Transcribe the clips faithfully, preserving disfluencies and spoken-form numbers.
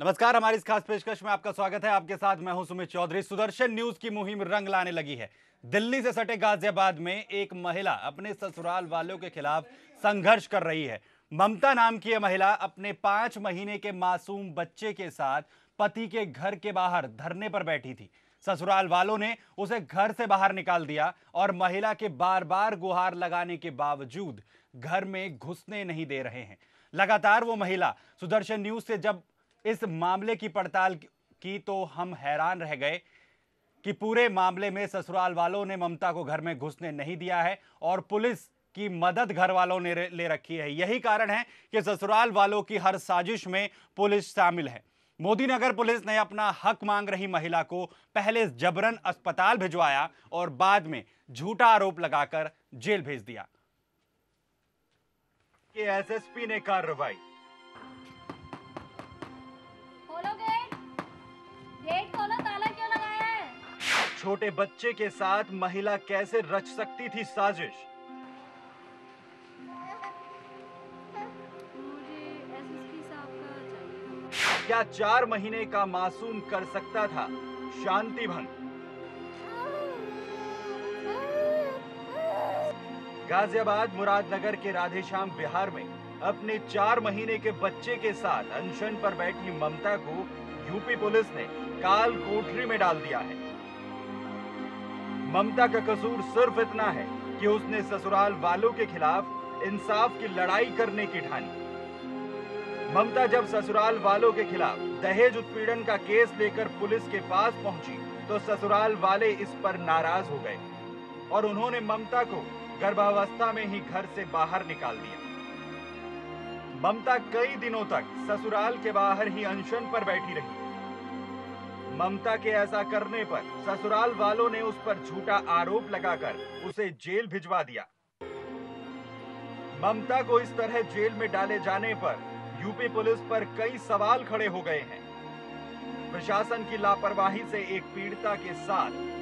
नमस्कार, हमारी इस खास पेशकश में आपका स्वागत है। आपके साथ मैं हूं सुमित चौधरी। सुदर्शन न्यूज की मुहिम रंग लाने लगी है। दिल्ली से सटे गाजियाबाद में एक महिला अपने ससुराल वालों के खिलाफ संघर्ष कर रही है। ममता नाम की यह महिला अपने पांच महीने के मासूम बच्चे के साथ पति के घर के बाहर धरने पर बैठी थी। ससुराल वालों ने उसे घर से बाहर निकाल दिया और महिला के बार बार गुहार लगाने के बावजूद घर में घुसने नहीं दे रहे हैं। लगातार वो महिला सुदर्शन न्यूज से जब इस मामले की पड़ताल की तो हम हैरान रह गए कि पूरे मामले में ससुराल वालों ने ममता को घर में घुसने नहीं दिया है और पुलिस की मदद घर वालों ने ले रखी है। यही कारण है कि ससुराल वालों की हर साजिश में पुलिस शामिल है। मोदीनगर पुलिस ने अपना हक मांग रही महिला को पहले जबरन अस्पताल भिजवाया और बाद में झूठा आरोप लगाकर जेल भेज दिया। के एसएसपी ने कार्रवाई। खोलो गेट, गेट खोलो, ताला क्यों लगाया है? छोटे बच्चे के साथ महिला कैसे रच सकती थी साजिश? क्या चार महीने का मासूम कर सकता था शांति भंग? गाजियाबाद मुरादनगर के राधेश्याम बिहार में अपने चार महीने के बच्चे के साथ अनशन पर बैठी ममता को यूपी पुलिस ने काल कोठरी में डाल दिया है। ममता का कसूर सिर्फ इतना है कि उसने ससुराल वालों के खिलाफ इंसाफ की लड़ाई करने की ठानी। ममता जब ससुराल वालों के खिलाफ दहेज उत्पीड़न का केस लेकर पुलिस के पास पहुंची तो ससुराल वाले इस पर नाराज हो गए और उन्होंने ममता को गर्भावस्था में ही घर से बाहर निकाल दिया। ममता कई दिनों तक ससुराल के बाहर ही अनशन पर बैठी रही। ममता के ऐसा करने पर ससुराल वालों ने उस पर झूठा आरोप लगाकर उसे जेल भिजवा दिया। ममता को इस तरह जेल में डाले जाने पर यूपी पुलिस पर कई सवाल खड़े हो गए हैं। प्रशासन की लापरवाही से एक पीड़िता के साथ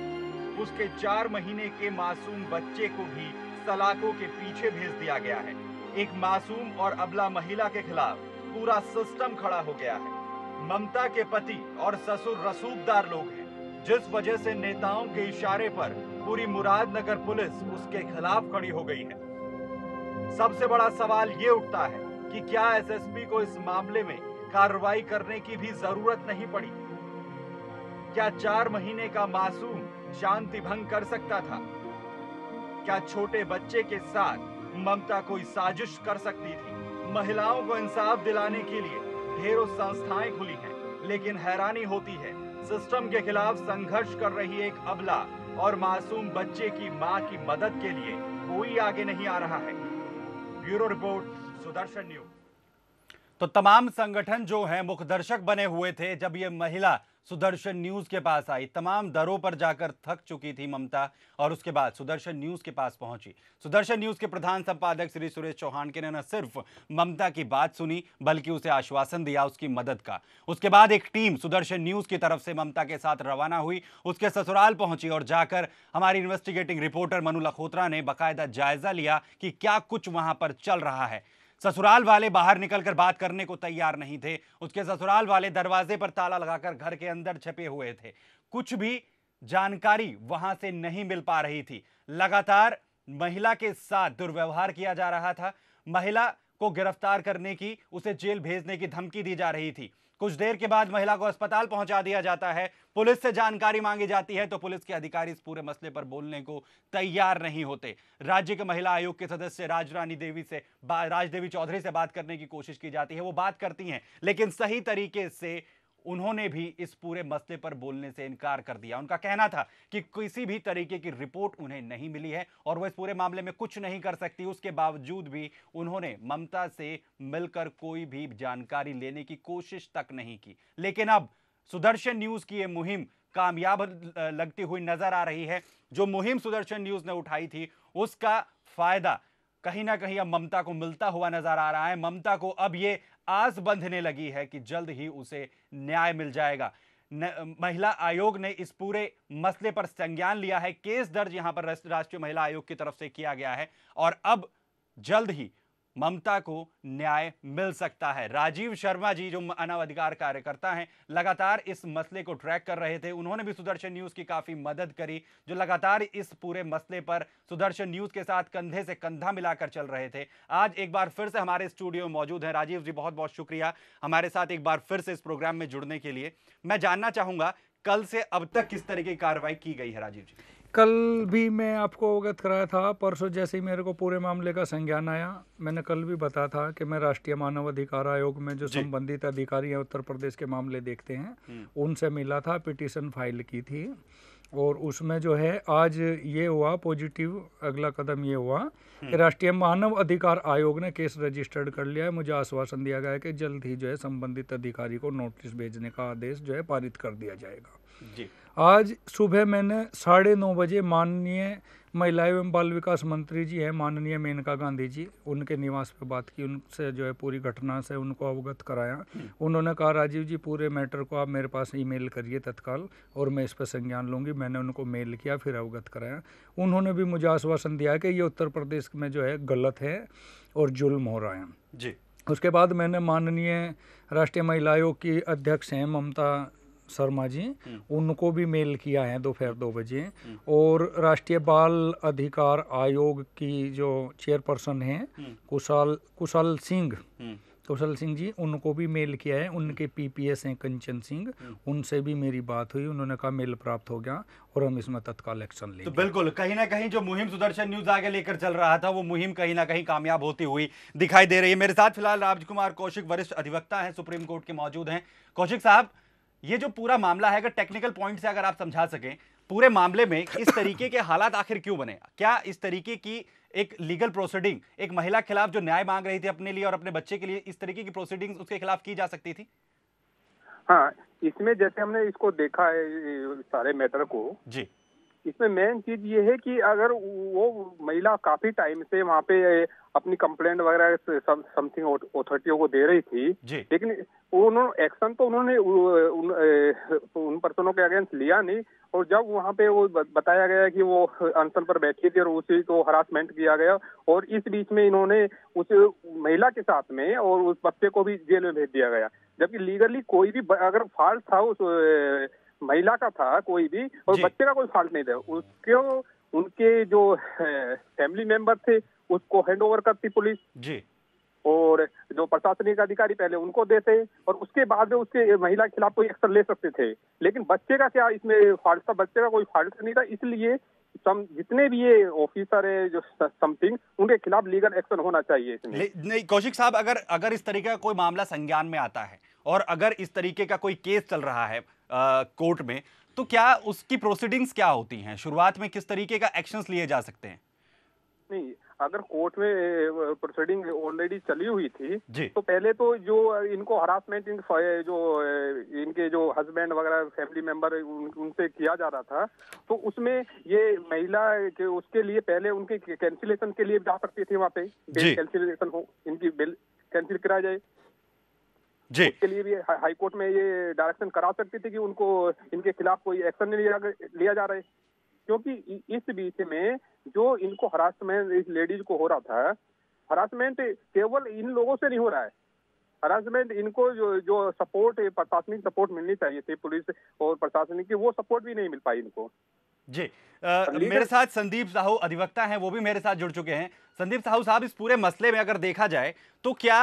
उसके चार महीने के मासूम बच्चे को भी सलाखों के पीछे भेज दिया गया है। एक मासूम और अबला महिला के खिलाफ पूरा सिस्टम खड़ा हो गया है। ममता के पति और ससुर रसूखदार लोग हैं, जिस वजह से नेताओं के इशारे पर पूरी मुरादनगर पुलिस उसके खिलाफ खड़ी हो गई है। सबसे बड़ा सवाल ये उठता है कि क्या एसएसपी को इस मामले में कार्रवाई करने की भी जरूरत नहीं पड़ी? क्या चार महीने का मासूम शांति भंग कर सकता था? क्या छोटे बच्चे के साथ ममता कोई साजिश कर सकती थी? महिलाओं को इंसाफ दिलाने के लिए ढेरों संस्थाएं खुली हैं, लेकिन हैरानी होती है सिस्टम के खिलाफ संघर्ष कर रही एक अबला और मासूम बच्चे की मां की मदद के लिए कोई आगे नहीं आ रहा है। Bureau report, Sudarshan news. तो तमाम संगठन जो हैं मुखदर्शक बने हुए थे जब ये महिला सुदर्शन न्यूज के पास आई। तमाम दरों पर जाकर थक चुकी थी ममता और उसके बाद सुदर्शन न्यूज के पास पहुंची। सुदर्शन न्यूज के प्रधान संपादक श्री सुरेश चौहान के ने न सिर्फ ममता की बात सुनी बल्कि उसे आश्वासन दिया उसकी मदद का। उसके बाद एक टीम सुदर्शन न्यूज की तरफ से ममता के साथ रवाना हुई, उसके ससुराल पहुंची और जाकर हमारी इन्वेस्टिगेटिंग रिपोर्टर मनु लखोत्रा ने बाकायदा जायजा लिया कि क्या कुछ वहां पर चल रहा है। ससुराल वाले बाहर निकलकर बात करने को तैयार नहीं थे। उसके ससुराल वाले दरवाजे पर ताला लगाकर घर के अंदर छपे हुए थे। कुछ भी जानकारी वहां से नहीं मिल पा रही थी। लगातार महिला के साथ दुर्व्यवहार किया जा रहा था। महिला को गिरफ्तार करने की, उसे जेल भेजने की धमकी दी जा रही थी। कुछ देर के बाद महिला को अस्पताल पहुंचा दिया जाता है। पुलिस से जानकारी मांगी जाती है तो पुलिस के अधिकारी इस पूरे मसले पर बोलने को तैयार नहीं होते। राज्य के महिला आयोग के सदस्य राजरानी देवी से राजदेवी चौधरी से बात करने की कोशिश की जाती है, वो बात करती हैं लेकिन सही तरीके से उन्होंने भी इस पूरे मसले पर बोलने से इनकार कर दिया। उनका कहना था कि किसी भी तरीके की रिपोर्ट उन्हें नहीं मिली है और वह इस पूरे मामले में कुछ नहीं कर सकती। उसके बावजूद भी उन्होंने ममता से मिलकर कोई भी जानकारी लेने की कोशिश तक नहीं की। लेकिन अब सुदर्शन न्यूज की यह मुहिम कामयाब लगती हुई नजर आ रही है। जो मुहिम सुदर्शन न्यूज ने उठाई थी उसका फायदा कहीं ना कहीं अब ममता को मिलता हुआ नजर आ रहा है। ममता को अब ये आस बंधने लगी है कि जल्द ही उसे न्याय मिल जाएगा। महिला आयोग ने इस पूरे मसले पर संज्ञान लिया है। केस दर्ज यहां पर राष्ट्रीय महिला आयोग की तरफ से किया गया है और अब जल्द ही ममता को न्याय मिल सकता है। राजीव शर्मा जी जो मानवाधिकार कार्यकर्ता हैं, लगातार इस मसले को ट्रैक कर रहे थे। उन्होंने भी सुदर्शन न्यूज की काफी मदद करी, जो लगातार इस पूरे मसले पर सुदर्शन न्यूज के साथ कंधे से कंधा मिलाकर चल रहे थे। आज एक बार फिर से हमारे स्टूडियो में मौजूद हैं राजीव जी, बहुत बहुत शुक्रिया हमारे साथ एक बार फिर से इस प्रोग्राम में जुड़ने के लिए। मैं जानना चाहूंगा कल से अब तक किस तरह की कार्रवाई की गई है राजीव जी? कल भी मैं आपको अवगत कराया था, परसों जैसे ही मेरे को पूरे मामले का संज्ञान आया, मैंने कल भी बताया था कि मैं राष्ट्रीय मानव अधिकार आयोग में जो संबंधित अधिकारी हैं उत्तर प्रदेश के मामले देखते हैं उनसे मिला था, पिटीशन फाइल की थी, और उसमें जो है आज ये हुआ पॉजिटिव अगला कदम ये हुआ कि राष्ट्रीय मानव अधिकार आयोग ने केस रजिस्टर्ड कर लिया है। मुझे आश्वासन दिया गया है कि जल्द ही जो है संबंधित अधिकारी को नोटिस भेजने का आदेश जो है पारित कर दिया जाएगा जी। आज सुबह मैंने साढ़े नौ बजे माननीय महिला एवं बाल विकास मंत्री जी हैं माननीय मेनका गांधी जी, उनके निवास पर बात की, उनसे जो है पूरी घटना से उनको अवगत कराया। उन्होंने कहा राजीव जी पूरे मैटर को आप मेरे पास ईमेल करिए तत्काल और मैं इस पर संज्ञान लूँगी। मैंने उनको मेल किया, फिर अवगत कराया। उन्होंने भी मुझे आश्वासन दिया कि ये उत्तर प्रदेश में जो है गलत है और जुल्म हो रहा है जी। उसके बाद मैंने माननीय राष्ट्रीय महिला आयोग की अध्यक्ष हैं ममता शर्मा जी, उनको भी मेल किया है दोपहर दो बजे, और राष्ट्रीय बाल अधिकार आयोग की जो चेयरपर्सन हैं कुशल कुशल सिंह कुशल सिंह जी, उनको भी मेल किया है। उनके पीपीएस हैं कंचन सिंह, उनसे भी मेरी बात हुई, उन्होंने कहा मेल प्राप्त हो गया और हम इसमें तत्काल एक्शन लेंगे। तो बिल्कुल कहीं ना कहीं जो मुहिम सुदर्शन न्यूज आगे लेकर चल रहा था वो मुहिम कहीं ना कहीं कामयाब होती हुई दिखाई दे रही है। मेरे साथ फिलहाल राजकुमार कौशिक वरिष्ठ अधिवक्ता है सुप्रीम कोर्ट के मौजूद हैं। कौशिक साहब, ये जो पूरा मामला है अगर टेक्निकल पॉइंट से अगर आप समझा सकें पूरे मामले में इस तरीके के हालात आखिर क्यों बने? क्या इस तरीके की एक लीगल प्रोसीडिंग एक महिला के खिलाफ जो न्याय मांग रही थी अपने लिए और अपने बच्चे के लिए, इस तरीके की प्रोसीडिंग उसके खिलाफ की जा सकती थी? हाँ, इसमें जैसे हमने इसको देखा है सारे मैटर को जी, इसमें मेन चीज ये है कि अगर वो महिला काफी टाइम से वहाँ पे अपनी कंप्लेंट वगैरह समथिंग अथॉरिटियों को दे रही थी, लेकिन उन्होंने एक्शन तो उन्होंने उन, उन पर्सनों के अगेंस्ट लिया नहीं। और जब वहाँ पे वो बताया गया कि वो अनशन पर बैठी थी और उसी को हरासमेंट किया गया, और इस बीच में इन्होंने उस महिला के साथ में और उस बच्चे को भी जेल में भेज दिया गया, जबकि लीगली कोई भी अगर फॉल्ट था उस महिला का था कोई भी और बच्चे का कोई फॉल्ट नहीं था। उसके उनके जो फैमिली मेंबर थे उसको हैंडओवर करती पुलिस जी, और जो प्रशासनिक अधिकारी पहले उनको देते और उसके बाद उसके महिला के खिलाफ कोई एक्शन ले सकते थे, लेकिन बच्चे का क्या इसमें फॉल्ट था? बच्चे का कोई फॉल्ट नहीं था। इसलिए सम जितने भी ये ऑफिसर है जो समथिंग उनके खिलाफ लीगल एक्शन होना चाहिए इसमें। नहीं कौशिक साहब, अगर अगर इस तरीके का कोई मामला संज्ञान में आता है और अगर इस तरीके का कोई केस चल रहा है कोर्ट में, तो क्या उसकी प्रोसीडिंग्स क्या होती हैं? शुरुआत में किस तरीके का एक्शंस लिए जा सकते हैं? नहीं, अगर कोर्ट में प्रोसीडिंग ऑलरेडी चली हुई थी तो पहले तो जो इनको हरासमेंट जो इनके जो हस्बैंड वगैरह फैमिली मेंबर उनसे किया जा रहा था, तो उसमें ये महिला के उसके लिए पहले उनके कैंसिलेशन के लिए जा सकती थी, वहाँ पे बेल कैंसिलेशन हो, इनकी बेल कैंसिल कराया जाए के लिए भी हाई कोर्ट में ये डायरेक्शन करा सकती थी कि उनको इनके खिलाफ कोई एक्शन नहीं लिया, लिया जा रहा है। क्योंकि इस बीच में जो इनको हरासमेंट इस लेडीज को हो रहा था, हरासमेंट केवल इन लोगों से नहीं हो रहा है, हरासमेंट इनको जो जो सपोर्ट प्रशासनिक सपोर्ट मिलनी चाहिए थी पुलिस और प्रशासनिक की, वो सपोर्ट भी नहीं मिल पाई इनको जी। आ, मेरे साथ संदीप साहू अधिवक्ता है, वो भी मेरे साथ जुड़ चुके हैं। संदीप साहू साहब, इस पूरे मसले में अगर देखा जाए तो क्या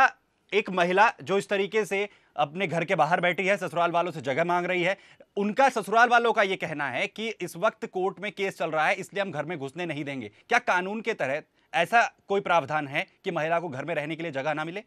एक महिला जो इस तरीके से अपने घर के बाहर बैठी है, ससुराल वालों से जगह मांग रही है, उनका ससुराल वालों का ये कहना है कि इस वक्त कोर्ट में केस चल रहा है इसलिए हम घर में घुसने नहीं देंगे, क्या कानून के तहत ऐसा कोई प्रावधान है कि महिला को घर में रहने के लिए जगह ना मिले?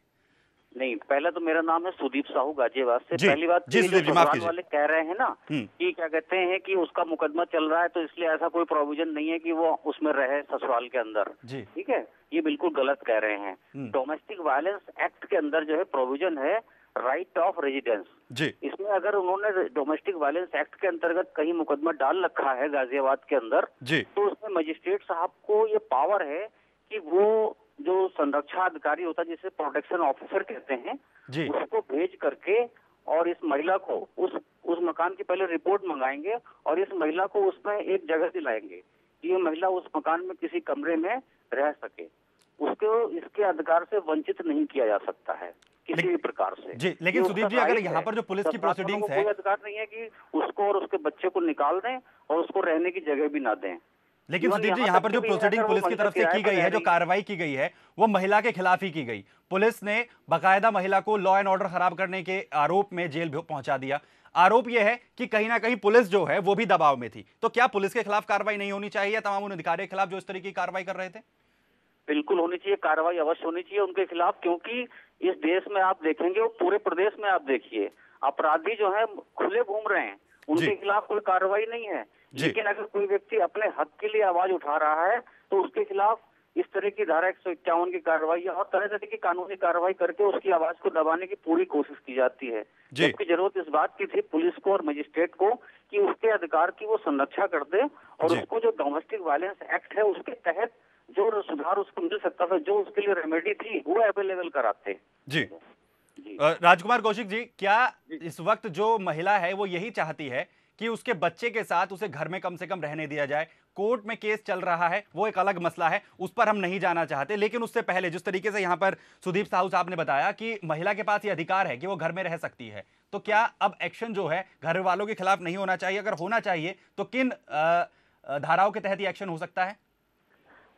नहीं, पहला तो मेरा नाम है सुदीप साहू गाजियाबाद से। पहली बात जी, जी, ससुराल वाले कह रहे हैं ना कि क्या कहते हैं कि उसका मुकदमा चल रहा है तो इसलिए ऐसा कोई प्रोविजन नहीं है कि वो उसमें रहे ससुराल के अंदर, ठीक है, ये बिल्कुल गलत कह रहे हैं। डोमेस्टिक वायलेंस एक्ट के अंदर जो है प्रोविजन है राइट ऑफ रेजिडेंस, इसमें अगर उन्होंने डोमेस्टिक वायलेंस एक्ट के अंतर्गत कहीं मुकदमा डाल रखा है गाजियाबाद के अंदर, तो उसमें मजिस्ट्रेट साहब को ये पावर है कि वो जो संरक्षा अधिकारी होता है जिसे प्रोटेक्शन ऑफिसर कहते हैं, उसको भेज करके और इस महिला को उस उस मकान की पहले रिपोर्ट मंगाएंगे और इस महिला को उसमें एक जगह दिलाएंगे कि ये महिला उस मकान में किसी कमरे में रह सके। उसको इसके अधिकार से वंचित नहीं किया जा सकता है किसी भी प्रकार से जी। लेकिन सुदीप जी, अगर यहाँ पर जो पुलिस की प्रोसीडिंग्स है, कोई अधिकार नहीं है कि उसको और उसके बच्चे को निकाल दें और उसको रहने की जगह भी ना दें। लेकिन सुदीप जी, यहाँ पर जो प्रोसीडिंग पुलिस की तरफ से की गई है, जो कार्रवाई की गई है, वो महिला के खिलाफ ही की गई। पुलिस ने बाकायदा महिला को लॉ एंड ऑर्डर खराब करने के आरोप में जेल पहुंचा दिया। आरोप यह है कि कहीं ना कहीं पुलिस जो है वो भी दबाव में थी। तो क्या पुलिस के खिलाफ कार्रवाई नहीं होनी चाहिए तमाम उन अधिकारियों के खिलाफ जो इस तरीके की कार्रवाई कर रहे थे? बिल्कुल होनी चाहिए, कार्रवाई अवश्य होनी चाहिए उनके खिलाफ, क्योंकि इस देश में आप देखेंगे और पूरे प्रदेश में आप देखिए, अपराधी जो है खुले घूम रहे हैं, उनके खिलाफ कोई कार्रवाई नहीं है। लेकिन अगर कोई व्यक्ति अपने हक के लिए आवाज उठा रहा है तो उसके खिलाफ इस तरह की धारा एक सौ इक्यावन की कार्रवाई और तरह तरह की कानूनी कार्रवाई करके उसकी आवाज को दबाने की पूरी कोशिश की जाती है। जबकि जरूरत इस बात की थी पुलिस को और मजिस्ट्रेट को कि उसके अधिकार की वो संरक्षा कर दे और उसको जो डोमेस्टिक वायलेंस एक्ट है उसके तहत जो सुधार उसको मिल सकता था, जो उसके लिए रेमेडी थी, वो अवेलेबल कराते जी। राजकुमार कौशिक जी, क्या इस वक्त जो महिला है वो यही चाहती है कि उसके बच्चे के साथ उसे घर में कम से कम रहने दिया जाए? कोर्ट में केस चल रहा है, वो एक अलग मसला है, उस पर हम नहीं जाना चाहते, लेकिन उससे पहले जिस तरीके से यहाँ पर सुदीप साहू साहब ने बताया कि महिला के पास ये अधिकार है कि वो घर में रह सकती है, तो क्या अब एक्शन जो है घर वालों के खिलाफ नहीं होना चाहिए? अगर होना चाहिए तो किन धाराओं के तहत एक्शन हो सकता है?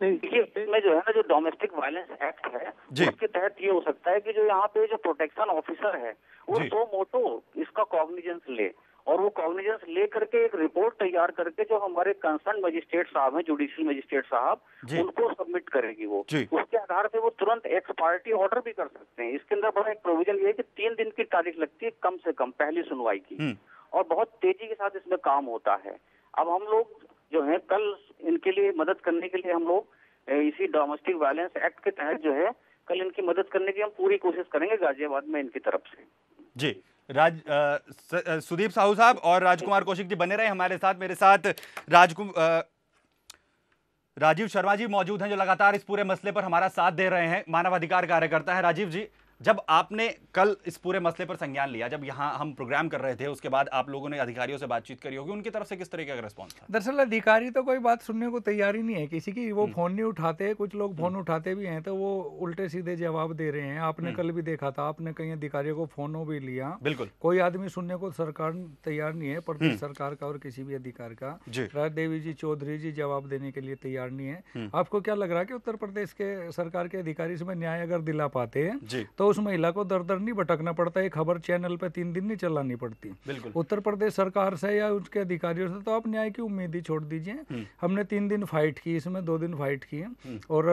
देखिए, में जो है ना जो डोमेस्टिक वायलेंस एक्ट है उसके तहत ये हो सकता है कि जो यहाँ पे जो प्रोटेक्शन ऑफिसर है वो सो मोटो इसका कॉग्निजेंस ले और वो कॉग्निजेंस ले करके एक रिपोर्ट तैयार करके जो हमारे कंसर्न मजिस्ट्रेट साहब हैं, जुडिशियल मजिस्ट्रेट साहब, उनको सबमिट करेगी वो। उसके आधार पे वो तुरंत एक्स पार्टी ऑर्डर भी कर सकते हैं। इसके अंदर बड़ा एक प्रोविजन ये है कि तीन दिन की तारीख लगती है कम से कम पहली सुनवाई की, और बहुत तेजी के साथ इसमें काम होता है। अब हम लोग जो है कल इनके लिए मदद करने के लिए हम लोग इसी डोमेस्टिक वायलेंस एक्ट के तहत जो है कल इनकी मदद करने की हम पूरी कोशिश करेंगे गाजियाबाद में इनकी तरफ से जी। राज सुदीप साहू साहब और राजकुमार कौशिक जी बने रहे हमारे साथ। मेरे साथ राजकुम राजीव शर्मा जी मौजूद हैं जो लगातार इस पूरे मसले पर हमारा साथ दे रहे हैं, मानवाधिकार कार्यकर्ता है। राजीव जी, जब आपने कल इस पूरे मसले पर संज्ञान लिया, जब यहाँ हम प्रोग्राम कर रहे थे, उसके बाद आप लोगों ने अधिकारियों से बातचीत करी होगी, उनकी तरफ से किस तरीके का रिस्पांस था? दरअसल अधिकारी तो कोई बात सुनने को तैयार ही नहीं है किसी की, वो फोन नहीं उठाते। कुछ लोग फोन उठाते भी हैं तो वो उल्टे सीधे जवाब दे रहे हैं। आपने कल भी देखा था, आपने कई अधिकारियों को फोनों भी लिया, बिल्कुल कोई आदमी सुनने को सरकार तैयार नहीं है, प्रदेश सरकार का और किसी भी अधिकार का। राजदेवी जी चौधरी जी जवाब देने के लिए तैयार नहीं है। आपको क्या लग रहा है कि उत्तर प्रदेश के सरकार के अधिकारी इसमें न्याय अगर दिला पाते हैं तो उस महिला को दर दर नहीं भटकना पड़ता, ये खबर चैनल पे तीन दिन नहीं चलानी पड़ती। उत्तर प्रदेश सरकार से या उसके अधिकारियों से तो आप न्याय की उम्मीद ही छोड़ दीजिए। हमने तीन दिन फाइट की, इसमें दो दिन फाइट की और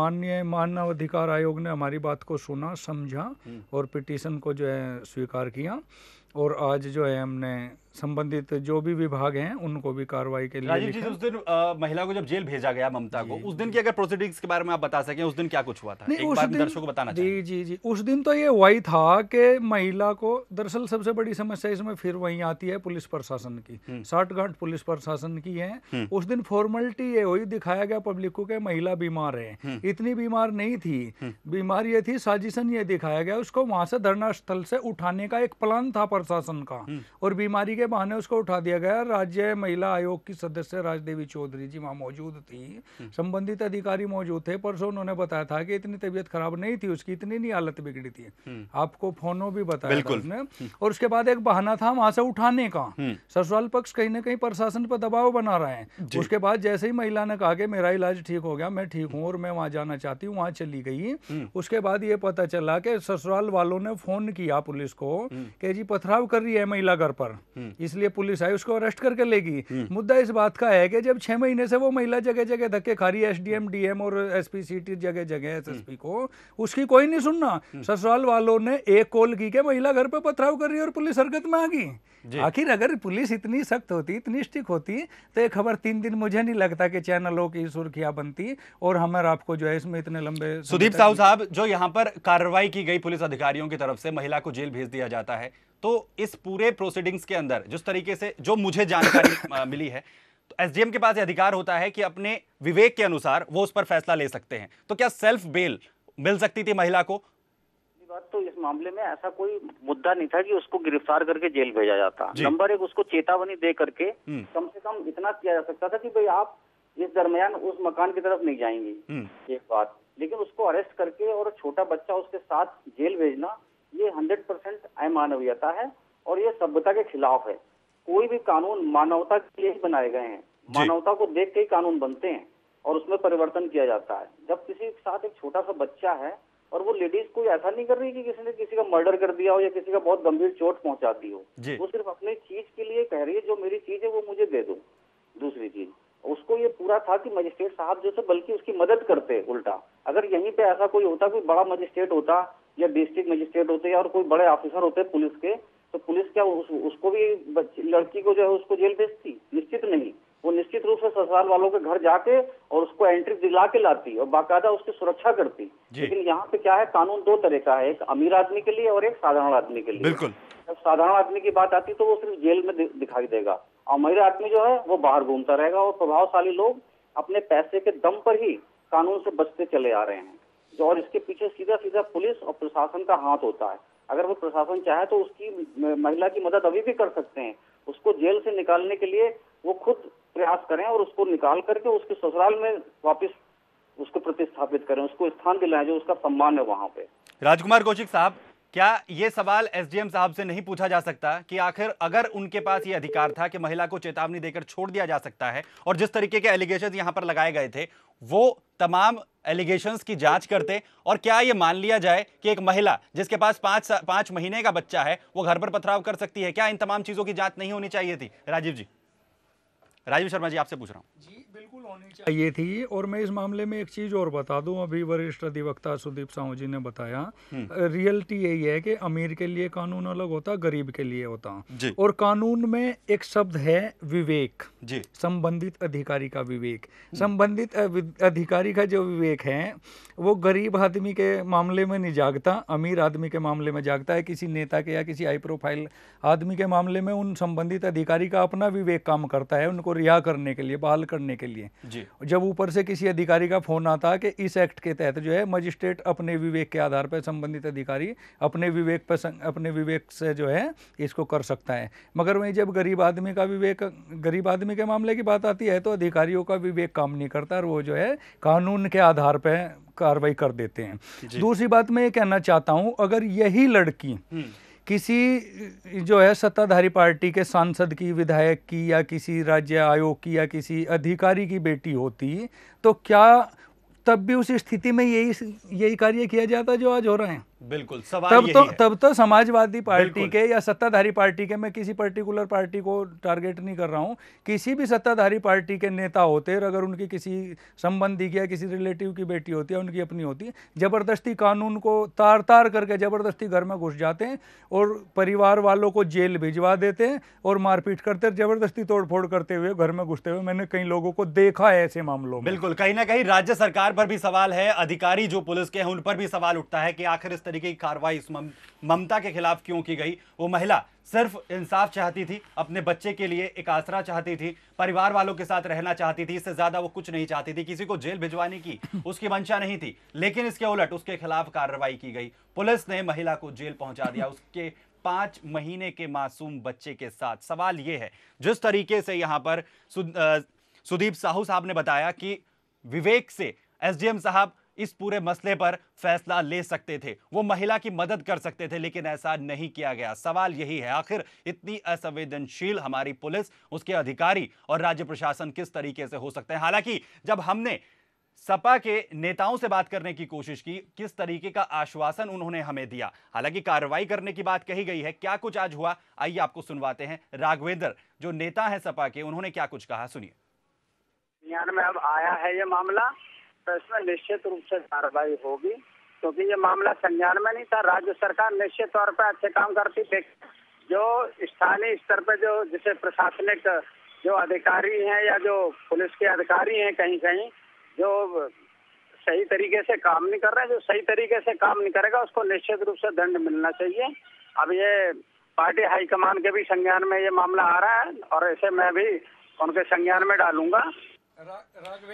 माननीय मानव अधिकार आयोग ने हमारी बात को सुना, समझा और पिटीशन को जो है स्वीकार किया, और आज जो है हमने संबंधित जो भी विभाग हैं उनको भी कार्रवाई के लिए। राजीव जी, उस दिन महिला को जब जेल भेजा गया ममता को, उस दिन की अगर प्रोसीडिंग्स के बारे में आप बता सकें, उस दिन क्या कुछ हुआ था एक बार दर्शकों को बताना चाहिए। जी जी, उस दिन तो ये वही था कि महिला को, दरअसल सबसे बड़ी समस्या इसमें फिर वही आती है पुलिस प्रशासन की, साठगांठ पुलिस प्रशासन की है। उस दिन फॉर्मेलिटी ये हुई, दिखाया गया पब्लिक को कि महिला बीमार है, इतनी बीमार नहीं थी, बीमार ये थी, साजिशन ये दिखाया गया। उसको वहां से धरना स्थल से उठाने का एक प्लान था प्रशासन का और बीमारी के बहाने उसको उठा दिया गया। राज्य महिला आयोग की सदस्य राजदेवी चौधरी जी वहां मौजूद थी, संबंधित अधिकारी मौजूद थे। परसों उन्होंने बताया था कि इतनी तबीयत खराब नहीं थी उसकी, इतनी नहीं हालत बिगड़ी थी, आपको फोनों भी बताया था उसने। और उसके बाद एक बहाना था वहां से उठाने का, ससुराल पक्ष कहीं ना कहीं प्रशासन पर दबाव बना रहा है। उसके बाद जैसे ही महिला ने कहा कि मेरा इलाज ठीक हो गया, मैं ठीक हूँ और मैं वहां जाना चाहती हूँ, वहां चली गई। उसके बाद ये पता चला कि ससुराल वालों ने फोन किया पुलिस को कि जी पथराव कर रही है महिला घर पर, इसलिए पुलिस आई, उसको अरेस्ट करके लेगी। मुद्दा इस बात का है कि जब छह महीने से वो महिला जगह जगह धक्के खा रही है, एसडीएम डीएम और एसपी सीटी जगह जगह एसएसपी को, उसकी कोई नहीं सुनना। ससुराल वालों ने एक कॉल की कि महिला घर पर पथराव कर रही है और पुलिस हरकत में आ गई। आखिर अगर पुलिस इतनी सख्त होती, इतनी स्टिक होती, तो ये खबर तीन दिन मुझे नहीं लगता कि चैनलों की सुर्खियां बनती और हमारे आपको जो है इसमें इतने लंबे। सुदीप साहू साहब, जो यहाँ पर कार्रवाई की गई पुलिस अधिकारियों की तरफ से, महिला को जेल भेज दिया जाता है, तो इस पूरे प्रोसीडिंग्स के अंदर जिस तरीके से जो मुझे जानकारी मिली है, तो एसडीएम के पास अधिकार होता है कि अपने विवेक के अनुसार वो उस पर फैसला ले सकते हैं, तो क्या सेल्फ बेल मिल सकती थी महिला को? बात तो इस मामले में ऐसा कोई मुद्दा नहीं था कि उसको गिरफ्तार करके जेल भेजा जाता। नंबर एक, उसको चेतावनी दे करके कम से कम इतना किया जा सकता था कि भाई आप इस दरमियान उस मकान की तरफ नहीं जाएंगी, एक बात। लेकिन उसको अरेस्ट करके और छोटा बच्चा उसके साथ जेल भेजना ये हंड्रेड परसेंट अमानवीयता है और ये सभ्यता के खिलाफ है। कोई भी कानून मानवता के लिए ही बनाए गए हैं, मानवता को देख के ही कानून बनते हैं और उसमें परिवर्तन किया जाता है। जब किसी के साथ एक छोटा सा बच्चा है और वो लेडीज कोई ऐसा नहीं कर रही कि किसी ने किसी का मर्डर कर दिया हो या किसी का बहुत गंभीर चोट पहुंचा दी हो, वो सिर्फ अपनी चीज के लिए कह रही है, जो मेरी चीज है वो मुझे दे दो। दूसरी चीज उसको ये पूरा था कि मजिस्ट्रेट साहब जो थे बल्कि उसकी मदद करते उल्टा। अगर यहीं पे ऐसा कोई होता, कोई बड़ा मजिस्ट्रेट होता या डिस्ट्रिक्ट मजिस्ट्रेट होते या और कोई बड़े ऑफिसर होते पुलिस के, तो पुलिस क्या उस, उसको भी लड़की को जो है उसको जेल भेजती? निश्चित नहीं। वो निश्चित रूप से ससुराल वालों के घर जाके और उसको एंट्री दिला के लाती और बाकायदा उसकी सुरक्षा करती। लेकिन यहाँ पे क्या है, कानून दो तरह का है, एक अमीर आदमी के लिए और एक साधारण आदमी के लिए। बिल्कुल। जब साधारण आदमी की बात आती तो वो सिर्फ जेल में दिखाई देगा, अमीर आदमी जो है वो बाहर घूमता रहेगा और प्रभावशाली लोग अपने पैसे के दम पर ही कानून से बचते चले आ रहे हैं। और इसके पीछे सीधा सीधा पुलिस और प्रशासन का हाथ होता है। अगर वो प्रशासन चाहे तो उसकी महिला की मदद अभी भी कर सकते हैं, उसको जेल से निकालने के लिए वो खुद प्रयास करें और उसको निकाल करके उसके ससुराल में वापस उसको प्रतिस्थापित करें, उसको स्थान दिलाएं जो उसका सम्मान है वहां पे। राजकुमार कौशिक साहब, क्या ये सवाल एसडीएम साहब से नहीं पूछा जा सकता कि आखिर अगर उनके पास ये अधिकार था कि महिला को चेतावनी देकर छोड़ दिया जा सकता है और जिस तरीके के एलिगेशन यहाँ पर लगाए गए थे वो तमाम एलिगेशंस की जांच करते और क्या ये मान लिया जाए कि एक महिला जिसके पास पाँच पाँच महीने का बच्चा है वो घर पर पथराव कर सकती है? क्या इन तमाम चीज़ों की जाँच नहीं होनी चाहिए थी? राजीव जी, राजीव शर्मा जी आपसे पूछ रहा हूँ। जी बिल्कुल होनी चाहिए थी। और मैं इस मामले में एक चीज़ और बता दूं, अभी वरिष्ठ अधिवक्ता सुदीप साहू जी ने बताया, रियलिटी यही है कि अमीर के लिए कानून अलग होता, गरीब के लिए होता। और कानून में एक शब्द है विवेक, संबंधित अधिकारी का विवेक। संबंधित अधिकारी का जो विवेक है वो गरीब आदमी के मामले में नहीं जागता, अमीर आदमी के मामले में जागता है। किसी नेता के या किसी हाई प्रोफाइल आदमी के मामले में उन संबंधित अधिकारी का अपना विवेक काम करता है उनको रिहा करने के लिए, बहाल करने के लिए। जब ऊपर से किसी अधिकारी का फोन आता कि इस एक्ट के तहत जो है मजिस्ट्रेट अपने विवेक के आधार पर, संबंधित अधिकारी अपने विवेक पर, अपने विवेक से जो है इसको कर सकता है। मगर वहीं जब गरीब आदमी का विवेक, गरीब आदमी के मामले की बात आती है तो अधिकारियों का विवेक काम नहीं करता और वो जो है कानून के आधार पर कार्रवाई कर देते हैं। दूसरी बात मैं ये कहना चाहता हूँ, अगर यही लड़की किसी जो है सत्ताधारी पार्टी के सांसद की, विधायक की या किसी राज्य आयोग की या किसी अधिकारी की बेटी होती तो क्या तब भी उस स्थिति में यही यही कार्य किया जाता जो आज हो रहे हैं? बिल्कुल। सवाल तब तो तब तो समाजवादी पार्टी के या सत्ताधारी पार्टी के, मैं किसी पर्टिकुलर पार्टी को टारगेट नहीं कर रहा हूँ, किसी भी सत्ताधारी पार्टी के नेता होते और अगर उनकी किसी संबंधी की या किसी रिलेटिव की बेटी होती है, उनकी अपनी होती, जबरदस्ती कानून को तार तार करके जबरदस्ती घर में घुस जाते हैं और परिवार वालों को जेल भिजवा देते हैं और मारपीट करते, जबरदस्ती तोड़फोड़ करते हुए घर में घुसते हुए मैंने कई लोगों को देखा है ऐसे मामलों में। बिल्कुल, कहीं ना कहीं राज्य सरकार पर भी सवाल है, अधिकारी जो पुलिस के हैं उन पर भी सवाल उठता है कि आखिर तरीके की कार्रवाई इस ममता के खिलाफ क्यों की गई? वो महिला सिर्फ इंसाफ चाहती थी, अपने बच्चे के लिए एक आसरा चाहती थी, परिवार वालों के साथ रहना चाहती थी, इससे ज्यादा वो कुछ नहीं चाहती थी। किसी को जेल भिजवाने की उसकी मंशा नहीं थी, लेकिन इसके उलट उसके खिलाफ कार्रवाई की गई। पुलिस ने महिला को जेल पहुंचा दिया उसके पांच महीने के मासूम बच्चे के साथ। सवाल यह है, जिस तरीके से यहां पर सुदीप साहू साहब ने बताया कि विवेक से एसडीएम साहब इस पूरे मसले पर फैसला ले सकते थे, वो महिला की मदद कर सकते थे, लेकिन ऐसा नहीं किया गया। सवाल यही है, आखिर इतनी असंवेदनशील हमारी पुलिस, उसके अधिकारी और राज्य प्रशासन किस तरीके से हो सकते हैं? हालांकि जब हमने सपा के नेताओं से बात करने की कोशिश की, किस तरीके का आश्वासन उन्होंने हमें दिया, हालांकि कार्रवाई करने की बात कही गई है, क्या कुछ आज हुआ आइए आपको सुनवाते हैं। राघवेंद्र जो नेता है सपा के, उन्होंने क्या कुछ कहा सुनिए। में अब आया है ये मामला तो इसमें निश्चित रूप से कार्रवाई होगी, क्योंकि ये मामला संज्ञान में नहीं था। राज्य सरकार निश्चित तौर पर अच्छे काम करती थी, जो स्थानीय स्तर पर जो जिसे प्रशासनिक जो अधिकारी हैं या जो पुलिस के अधिकारी हैं कहीं कहीं जो सही तरीके से काम नहीं कर रहे, जो सही तरीके से काम नहीं करेगा उसको निश्चित रूप से दंड मिलना चाहिए। अब ये पार्टी हाईकमान के भी संज्ञान में ये मामला आ रहा है और ऐसे मैं भी उनके संज्ञान में डालूंगा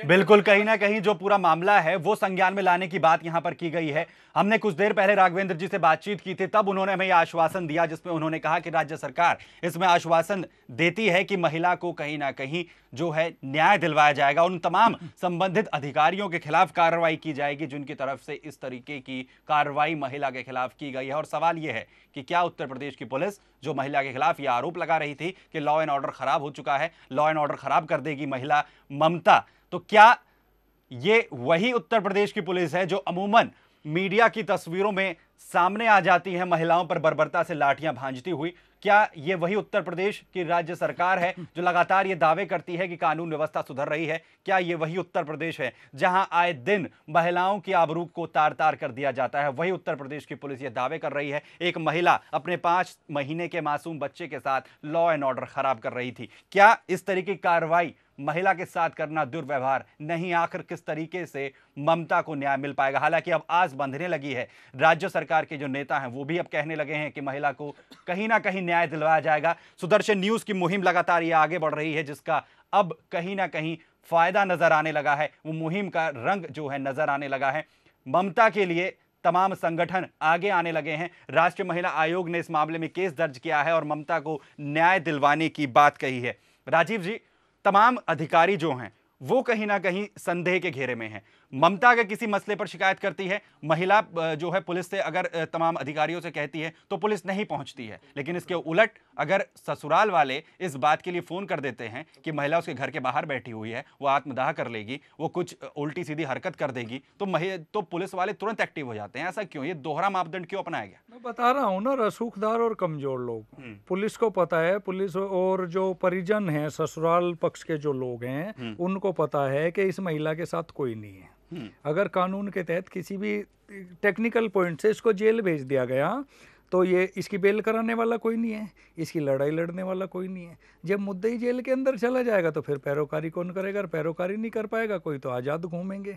बिल्कुल, कहीं ना कहीं जो पूरा मामला है वो संज्ञान में लाने की बात यहां पर की गई है। हमने कुछ देर पहले राघवेंद्र जी से बातचीत की थी, तब उन्होंने हमें आश्वासन दिया जिसमें उन्होंने कहा कि राज्य सरकार इसमें आश्वासन देती है कि महिला को कहीं ना कहीं जो है न्याय दिलवाया जाएगा, उन तमाम संबंधित अधिकारियों के खिलाफ कार्रवाई की जाएगी जिनकी तरफ से इस तरीके की कार्रवाई महिला के खिलाफ की गई है। और सवाल यह है कि क्या उत्तर प्रदेश की पुलिस जो महिला के खिलाफ यह आरोप लगा रही थी कि लॉ एंड ऑर्डर खराब हो चुका है, लॉ एंड ऑर्डर खराब कर देगी महिला ममता, तो क्या ये वही उत्तर प्रदेश की पुलिस है जो अमूमन मीडिया की तस्वीरों में सामने आ जाती है महिलाओं पर बर्बरता से लाठियां भांजती हुई? क्या ये वही उत्तर प्रदेश की राज्य सरकार है जो लगातार ये दावे करती है कि कानून व्यवस्था सुधर रही है? क्या ये वही उत्तर प्रदेश है जहां आए दिन महिलाओं की आबरू को तार तार कर दिया जाता है? वही उत्तर प्रदेश की पुलिस ये दावे कर रही है, एक महिला अपने पांच महीने के मासूम बच्चे के साथ लॉ एंड ऑर्डर खराब कर रही थी। क्या इस तरीके की कार्रवाई महिला के साथ करना दुर्व्यवहार नहीं? आखिर किस तरीके से ममता को न्याय मिल पाएगा? हालांकि अब आस बंधने लगी है, राज्य सरकार के जो नेता हैं वो भी अब कहने लगे हैं कि महिला को कहीं ना कहीं न्याय दिलवाया जाएगा। सुदर्शन न्यूज की मुहिम लगातार ये आगे बढ़ रही है जिसका अब कहीं ना कहीं फायदा नजर आने लगा है, वो मुहिम का रंग जो है नजर आने लगा है। ममता के लिए तमाम संगठन आगे आने लगे हैं, राष्ट्रीय महिला आयोग ने इस मामले में केस दर्ज किया है और ममता को न्याय दिलवाने की बात कही है। राजीव जी, तमाम अधिकारी जो हैं वो कहीं ना कहीं संदेह के घेरे में हैं। ममता के किसी मसले पर शिकायत करती है महिला जो है पुलिस से, अगर तमाम अधिकारियों से कहती है तो पुलिस नहीं पहुंचती है, लेकिन इसके उलट अगर ससुराल वाले इस बात के लिए फोन कर देते हैं कि महिला उसके घर के बाहर बैठी हुई है, वो आत्मदाह कर लेगी, वो कुछ उल्टी सीधी हरकत कर देगी, तो महि तो पुलिस वाले तुरंत एक्टिव हो जाते हैं। ऐसा क्यों, ये दोहरा मापदंड क्यों अपनाया गया? मैं बता रहा हूँ ना, रसूखदार और कमजोर लोग, पुलिस को पता है, पुलिस और जो परिजन है ससुराल पक्ष के जो लोग हैं उनको पता है कि इस महिला के साथ कोई नहीं है। अगर कानून के तहत किसी भी टेक्निकल पॉइंट से इसको जेल भेज दिया गया तो ये इसकी बेल कराने वाला कोई नहीं है, इसकी लड़ाई लड़ने वाला कोई नहीं है। जब मुद्दई जेल के अंदर चला जाएगा तो फिर पैरोकारी कौन करेगा? पैरोकारी नहीं कर पाएगा कोई, तो आज़ाद घूमेंगे।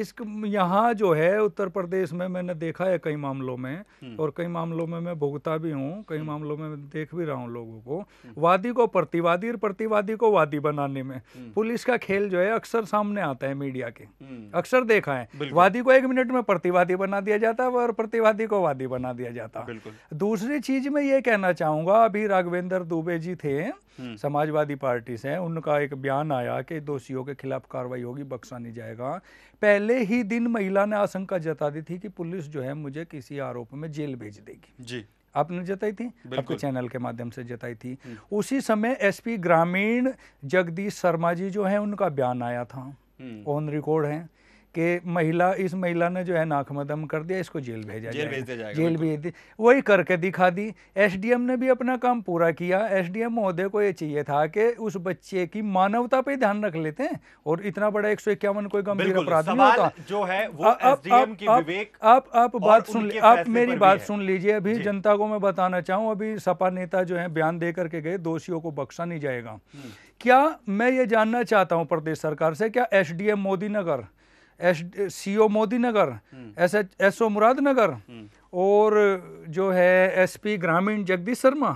इस यहाँ जो है उत्तर प्रदेश में मैंने देखा है कई मामलों में, और कई मामलों में मैं भुगता भी हूँ, कई मामलों में देख भी रहा हूँ लोगों को, वादी को प्रतिवादी और प्रतिवादी को वादी बनाने में पुलिस का खेल जो है अक्सर सामने आता है मीडिया के, अक्सर देखा है। वादी को एक मिनट में प्रतिवादी बना दिया जाता है और प्रतिवादी को वादी बना दिया जाता है। दूसरी चीज मैं ये कहना चाहूंगा, अभी राघवेंद्र दुबे जी थे समाजवादी पार्टी से, उनका एक बयान आया कि दोषियों के खिलाफ कार्रवाई होगी, बख्शा नहीं जाएगा। पहले ही दिन महिला ने आशंका जता दी थी कि पुलिस जो है मुझे किसी आरोप में जेल भेज देगी जी, आपने जताई थी, आपके चैनल के माध्यम से जताई थी। उसी समय एसपी ग्रामीण जगदीश शर्मा जी जो है उनका बयान आया था, ऑन रिकॉर्ड है कि महिला इस महिला ने जो है नाकमदम कर दिया, इसको जेल भेजा जेल भेज दिया जेल भेज दी, वही करके दिखा दी। एसडीएम ने भी अपना काम पूरा किया। एसडीएम महोदय को ये चाहिए था कि उस बच्चे की मानवता पे ध्यान रख लेते हैं, और इतना बड़ा एक सौ इक्यावन कोई गंभीर अपराध नहीं होता जो है वो एसडीएम की विवेक। आप आप बात सुन लीजिए, आप मेरी बात सुन लीजिए। अभी जनता को मैं बताना चाहूँ, अभी सपा नेता जो है बयान दे करके गए, दोषियों को बख्शा नहीं जाएगा। क्या मैं ये जानना चाहता हूँ प्रदेश सरकार से, क्या SDM Modinagar, S C O Modinagar, S H S O Muradnagar और जो है एसपी ग्रामीण जगदीश शर्मा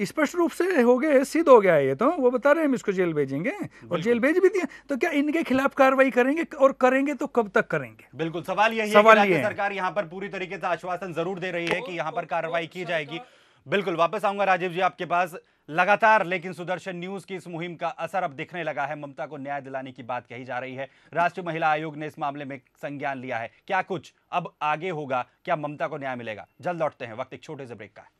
स्पष्ट रूप से हो गए, सिद्ध हो गया ये, तो वो बता रहे हैं हम इसको जेल भेजेंगे और जेल भेज भी दिया, तो क्या इनके खिलाफ कार्रवाई करेंगे? और करेंगे तो कब तक करेंगे? बिल्कुल, सवाल यही है कि राज्य सरकार यहाँ पर पूरी तरीके से आश्वासन जरूर दे रही है कि यहाँ पर कार्रवाई की जाएगी। बिल्कुल, वापस आऊंगा राजीव जी आपके पास लगातार, लेकिन सुदर्शन न्यूज की इस मुहिम का असर अब दिखने लगा है। ममता को न्याय दिलाने की बात कही जा रही है, राष्ट्रीय महिला आयोग ने इस मामले में संज्ञान लिया है। क्या कुछ अब आगे होगा? क्या ममता को न्याय मिलेगा? जल्द लौटते हैं, वक्त एक छोटे से ब्रेक का है।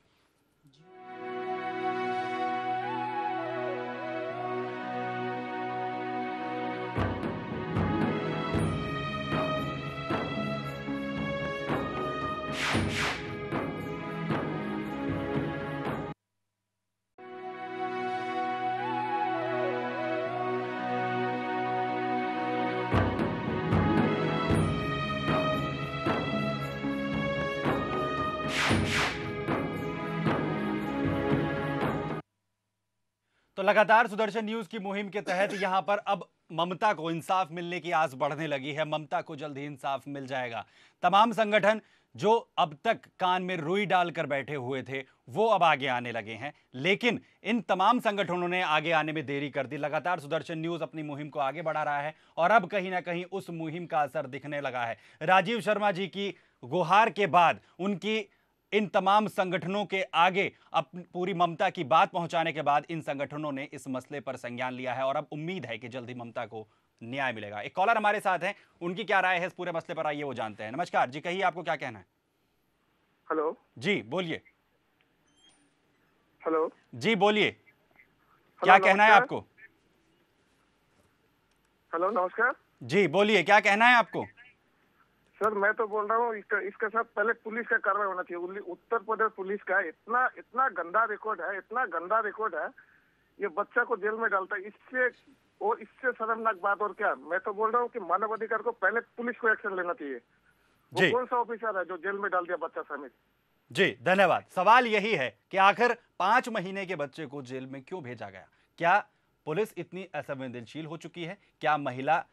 तो लगातार सुदर्शन न्यूज की मुहिम के तहत यहां पर अब ममता को इंसाफ मिलने की आस बढ़ने लगी है। ममता को जल्द ही इंसाफ मिल जाएगा। तमाम संगठन जो अब तक कान में रुई डालकर बैठे हुए थे वो अब आगे आने लगे हैं, लेकिन इन तमाम संगठनों ने आगे आने में देरी कर दी। लगातार सुदर्शन न्यूज अपनी मुहिम को आगे बढ़ा रहा है और अब कहीं ना कहीं उस मुहिम का असर दिखने लगा है। राजीव शर्मा जी की गुहार के बाद, उनकी इन तमाम संगठनों के आगे अब पूरी ममता की बात पहुंचाने के बाद इन संगठनों ने इस मसले पर संज्ञान लिया है और अब उम्मीद है कि जल्द ही ममता को न्याय मिलेगा। एक कॉलर हमारे साथ हैं, उनकी क्या राय है इस पूरे मसले पर, आइए वो जानते हैं। नमस्कार जी, कहिए आपको क्या कहना है। हेलो जी, बोलिए। हेलो जी, बोलिए, क्या कहना है आपको। हेलो नमस्कार जी, बोलिए, क्या कहना है आपको। सर मैं तो बोल रहा हूँ इसका, इसके साथ पहले पुलिस का कार्रवाई होना चाहिए। उत्तर प्रदेश पुलिस का इतना इतना गंदा रिकॉर्ड है, इतना गंदा रिकॉर्ड है, ये बच्चा को जेल में डालता है। इससे और इससे शर्मनाक बात और क्या। मैं तो बोल रहा हूँ कि मानवाधिकार को पहले पुलिस को एक्शन लेना चाहिए। वो कौन सा ऑफिसर है जो जेल में डाल दिया बच्चा समेत। जी धन्यवाद। सवाल यही है कि आखिर पांच महीने के बच्चे को जेल में क्यों भेजा गया। क्या पुलिस इतनी असंवेदनशील हो चुकी है, क्या महिला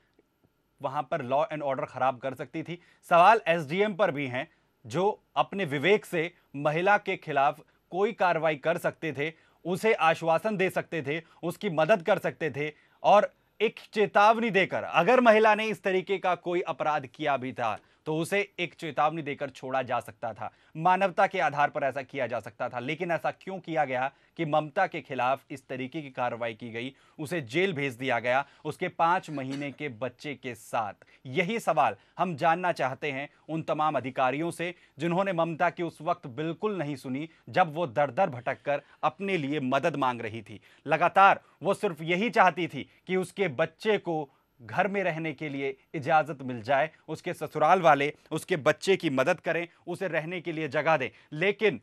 वहां पर लॉ एंड ऑर्डर खराब कर सकती थी। सवाल एसडीएम पर भी हैं जो अपने विवेक से महिला के खिलाफ कोई कार्रवाई कर सकते थे, उसे आश्वासन दे सकते थे, उसकी मदद कर सकते थे और एक चेतावनी देकर, अगर महिला ने इस तरीके का कोई अपराध किया भी था तो उसे एक चेतावनी देकर छोड़ा जा सकता था, मानवता के आधार पर ऐसा किया जा सकता था। लेकिन ऐसा क्यों किया गया कि ममता के खिलाफ इस तरीके की कार्रवाई की गई, उसे जेल भेज दिया गया उसके पाँच महीने के बच्चे के साथ। यही सवाल हम जानना चाहते हैं उन तमाम अधिकारियों से जिन्होंने ममता की उस वक्त बिल्कुल नहीं सुनी जब वो दर दर भटक कर अपने लिए मदद मांग रही थी। लगातार वो सिर्फ यही चाहती थी कि उसके बच्चे को घर में रहने के लिए इजाज़त मिल जाए, उसके ससुराल वाले उसके बच्चे की मदद करें, उसे रहने के लिए जगह दें। लेकिन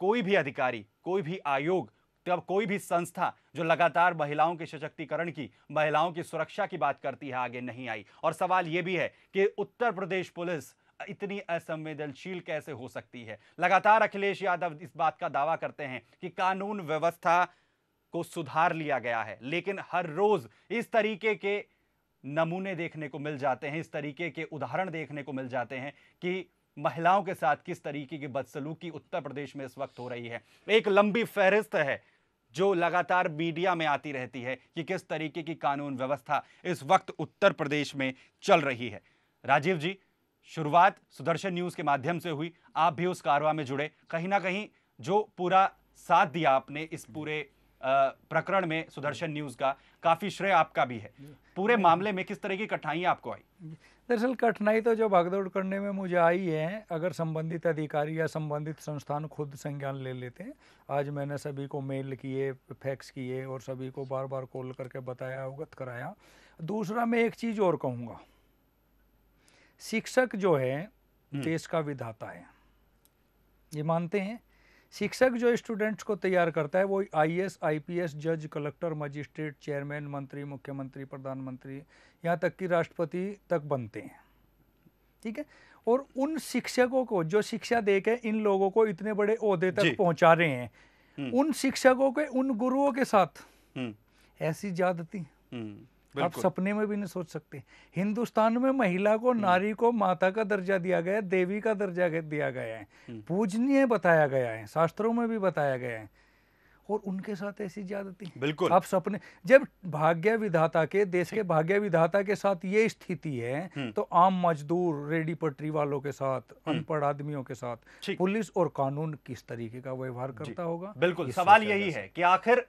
कोई भी अधिकारी, कोई भी आयोग, तब कोई भी संस्था जो लगातार महिलाओं के सशक्तिकरण की, महिलाओं की सुरक्षा की बात करती है, आगे नहीं आई। और सवाल ये भी है कि उत्तर प्रदेश पुलिस इतनी असंवेदनशील कैसे हो सकती है। लगातार अखिलेश यादव इस बात का दावा करते हैं कि कानून व्यवस्था को सुधार लिया गया है, लेकिन हर रोज़ इस तरीके के नमूने देखने को मिल जाते हैं, इस तरीके के उदाहरण देखने को मिल जाते हैं कि महिलाओं के साथ किस तरीके की बदसलूकी उत्तर प्रदेश में इस वक्त हो रही है। एक लंबी फहरिस्त है जो लगातार मीडिया में आती रहती है कि किस तरीके की कानून व्यवस्था इस वक्त उत्तर प्रदेश में चल रही है। राजीव जी, शुरुआत सुदर्शन न्यूज़ के माध्यम से हुई, आप भी उस कारवां में जुड़े, कहीं ना कहीं जो पूरा साथ दिया आपने इस पूरे प्रकरण में सुदर्शन न्यूज़ का, काफ़ी श्रेय आपका भी है। पूरे मामले में किस तरह की कठिनाइयाँ आपको आई। दरअसल कठिनाई तो जो भागदौड़ करने में मुझे आई है, अगर संबंधित अधिकारी या संबंधित संस्थान खुद संज्ञान ले लेते हैं। आज मैंने सभी को मेल किए, फैक्स किए और सभी को बार बार कॉल करके बताया, अवगत कराया। दूसरा मैं एक चीज़ और कहूँगा, शिक्षक जो है देश का विधाता है, ये मानते हैं। शिक्षक जो स्टूडेंट्स को तैयार करता है वो आईएएस, आईपीएस, जज, कलेक्टर, मजिस्ट्रेट, चेयरमैन, मंत्री, मुख्यमंत्री, प्रधानमंत्री, यहाँ तक कि राष्ट्रपति तक बनते हैं। ठीक है। और उन शिक्षकों को जो शिक्षा देके इन लोगों को इतने बड़े ओहदे तक पहुँचा रहे हैं, उन शिक्षकों के, उन गुरुओं के साथ ऐसी ज्यादती आप सपने में भी नहीं सोच सकते। हिंदुस्तान में महिला को, नारी को माता का दर्जा दिया गया है, देवी का दर्जा दिया गया है, पूजनीय बताया गया है, शास्त्रों में भी बताया गया है, और उनके साथ ऐसी ज्यादती। बिल्कुल आप सपने, जब भाग्य विधाता के, देश के भाग्य विधाता के साथ ये स्थिति है तो आम मजदूर, रेडी पटरी वालों के साथ, अनपढ़ आदमियों के साथ पुलिस और कानून किस तरीके का व्यवहार करता होगा। बिल्कुल सवाल यही है कि आखिर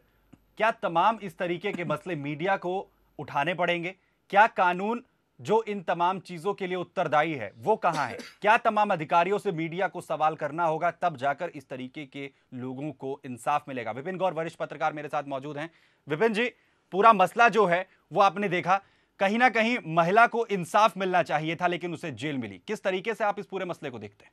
क्या तमाम इस तरीके के मसले मीडिया को उठाने पड़ेंगे। क्या कानून जो इन तमाम चीजों के लिए उत्तरदायी है वो कहाँ है। क्या तमाम अधिकारियों से मीडिया को सवाल करना होगा, तब जाकर इस तरीके के लोगों को इंसाफ मिलेगा। विपिन गौड़ वरिष्ठ पत्रकार मेरे साथ मौजूद हैं। विपिन जी, पूरा मसला जो है वो आपने देखा, कहीं ना कहीं महिला को इंसाफ मिलना चाहिए था लेकिन उसे जेल मिली। किस तरीके से आप इस पूरे मसले को देखते हैं।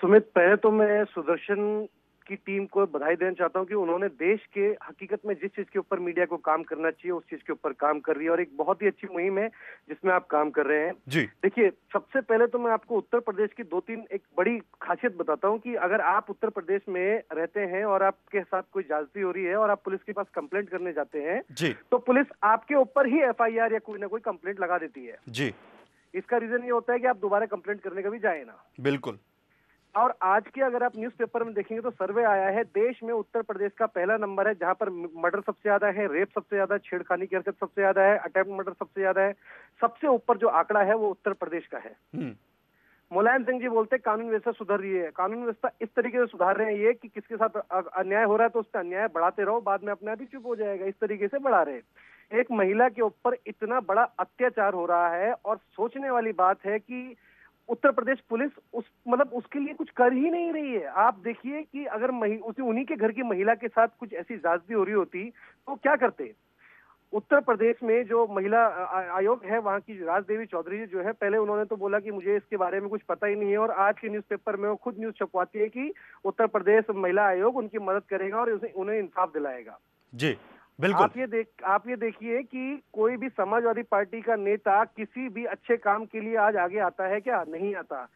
सुमित, पहले तो मैं सुदर्शन की टीम को बधाई देना चाहता हूं कि उन्होंने देश के हकीकत में जिस चीज के ऊपर मीडिया को काम करना चाहिए उस चीज के ऊपर काम कर रही है, और एक बहुत ही अच्छी मुहिम है जिसमें आप काम कर रहे हैं जी। देखिए, सबसे पहले तो मैं आपको उत्तर प्रदेश की दो तीन एक बड़ी खासियत बताता हूं कि अगर आप उत्तर प्रदेश में रहते हैं और आपके साथ कोई ज्यादती हो रही है और आप पुलिस के पास कंप्लेंट करने जाते हैं तो पुलिस आपके ऊपर ही एफ आई आर या कोई ना कोई कंप्लेंट लगा देती है जी। इसका रीजन ये होता है कि आप दोबारा कंप्लेंट करने का भी जाए ना। बिल्कुल। और आज के अगर आप न्यूज़पेपर में देखेंगे तो सर्वे आया है, देश में उत्तर प्रदेश का पहला नंबर है, जहां पर मर्डर सबसे ज्यादा है, रेप सबसे ज्यादा, छेड़खानी की हरकत सबसे ज्यादा है, अटेम्प्ट मर्डर सबसे ज्यादा है। सबसे ऊपर जो आंकड़ा है वो उत्तर प्रदेश का है। मुलायम सिंह जी बोलते कानून व्यवस्था सुधर रही है, कानून व्यवस्था इस तरीके से सुधार रहे हैं ये कि किसके साथ अन्याय हो रहा है तो उस पर अन्याय बढ़ाते रहो, बाद में अपने आप ही चुप हो जाएगा, इस तरीके से बढ़ा रहे हैं। एक महिला के ऊपर इतना बड़ा अत्याचार हो रहा है और सोचने वाली बात है कि उत्तर प्रदेश पुलिस उस मतलब उसके लिए कुछ कर ही नहीं रही है। आप देखिए कि अगर उन्हीं के घर की महिला के साथ कुछ ऐसी ज्यादती हो रही होती तो क्या करते। उत्तर प्रदेश में जो महिला आयोग है वहाँ की राजदेवी चौधरी जो है, पहले उन्होंने तो बोला कि मुझे इसके बारे में कुछ पता ही नहीं है, और आज के न्यूज़पेपर में वो खुद न्यूज़ छपवाती है कि उत्तर प्रदेश महिला आयोग उनकी मदद करेगा और उन्हें इंसाफ दिलाएगा। जी बिल्कुल। आप ये देख आप ये देखिए कि कोई भी समाजवादी पार्टी का नेता किसी भी अच्छे काम के लिए आज आगे आता है क्या? नहीं आता।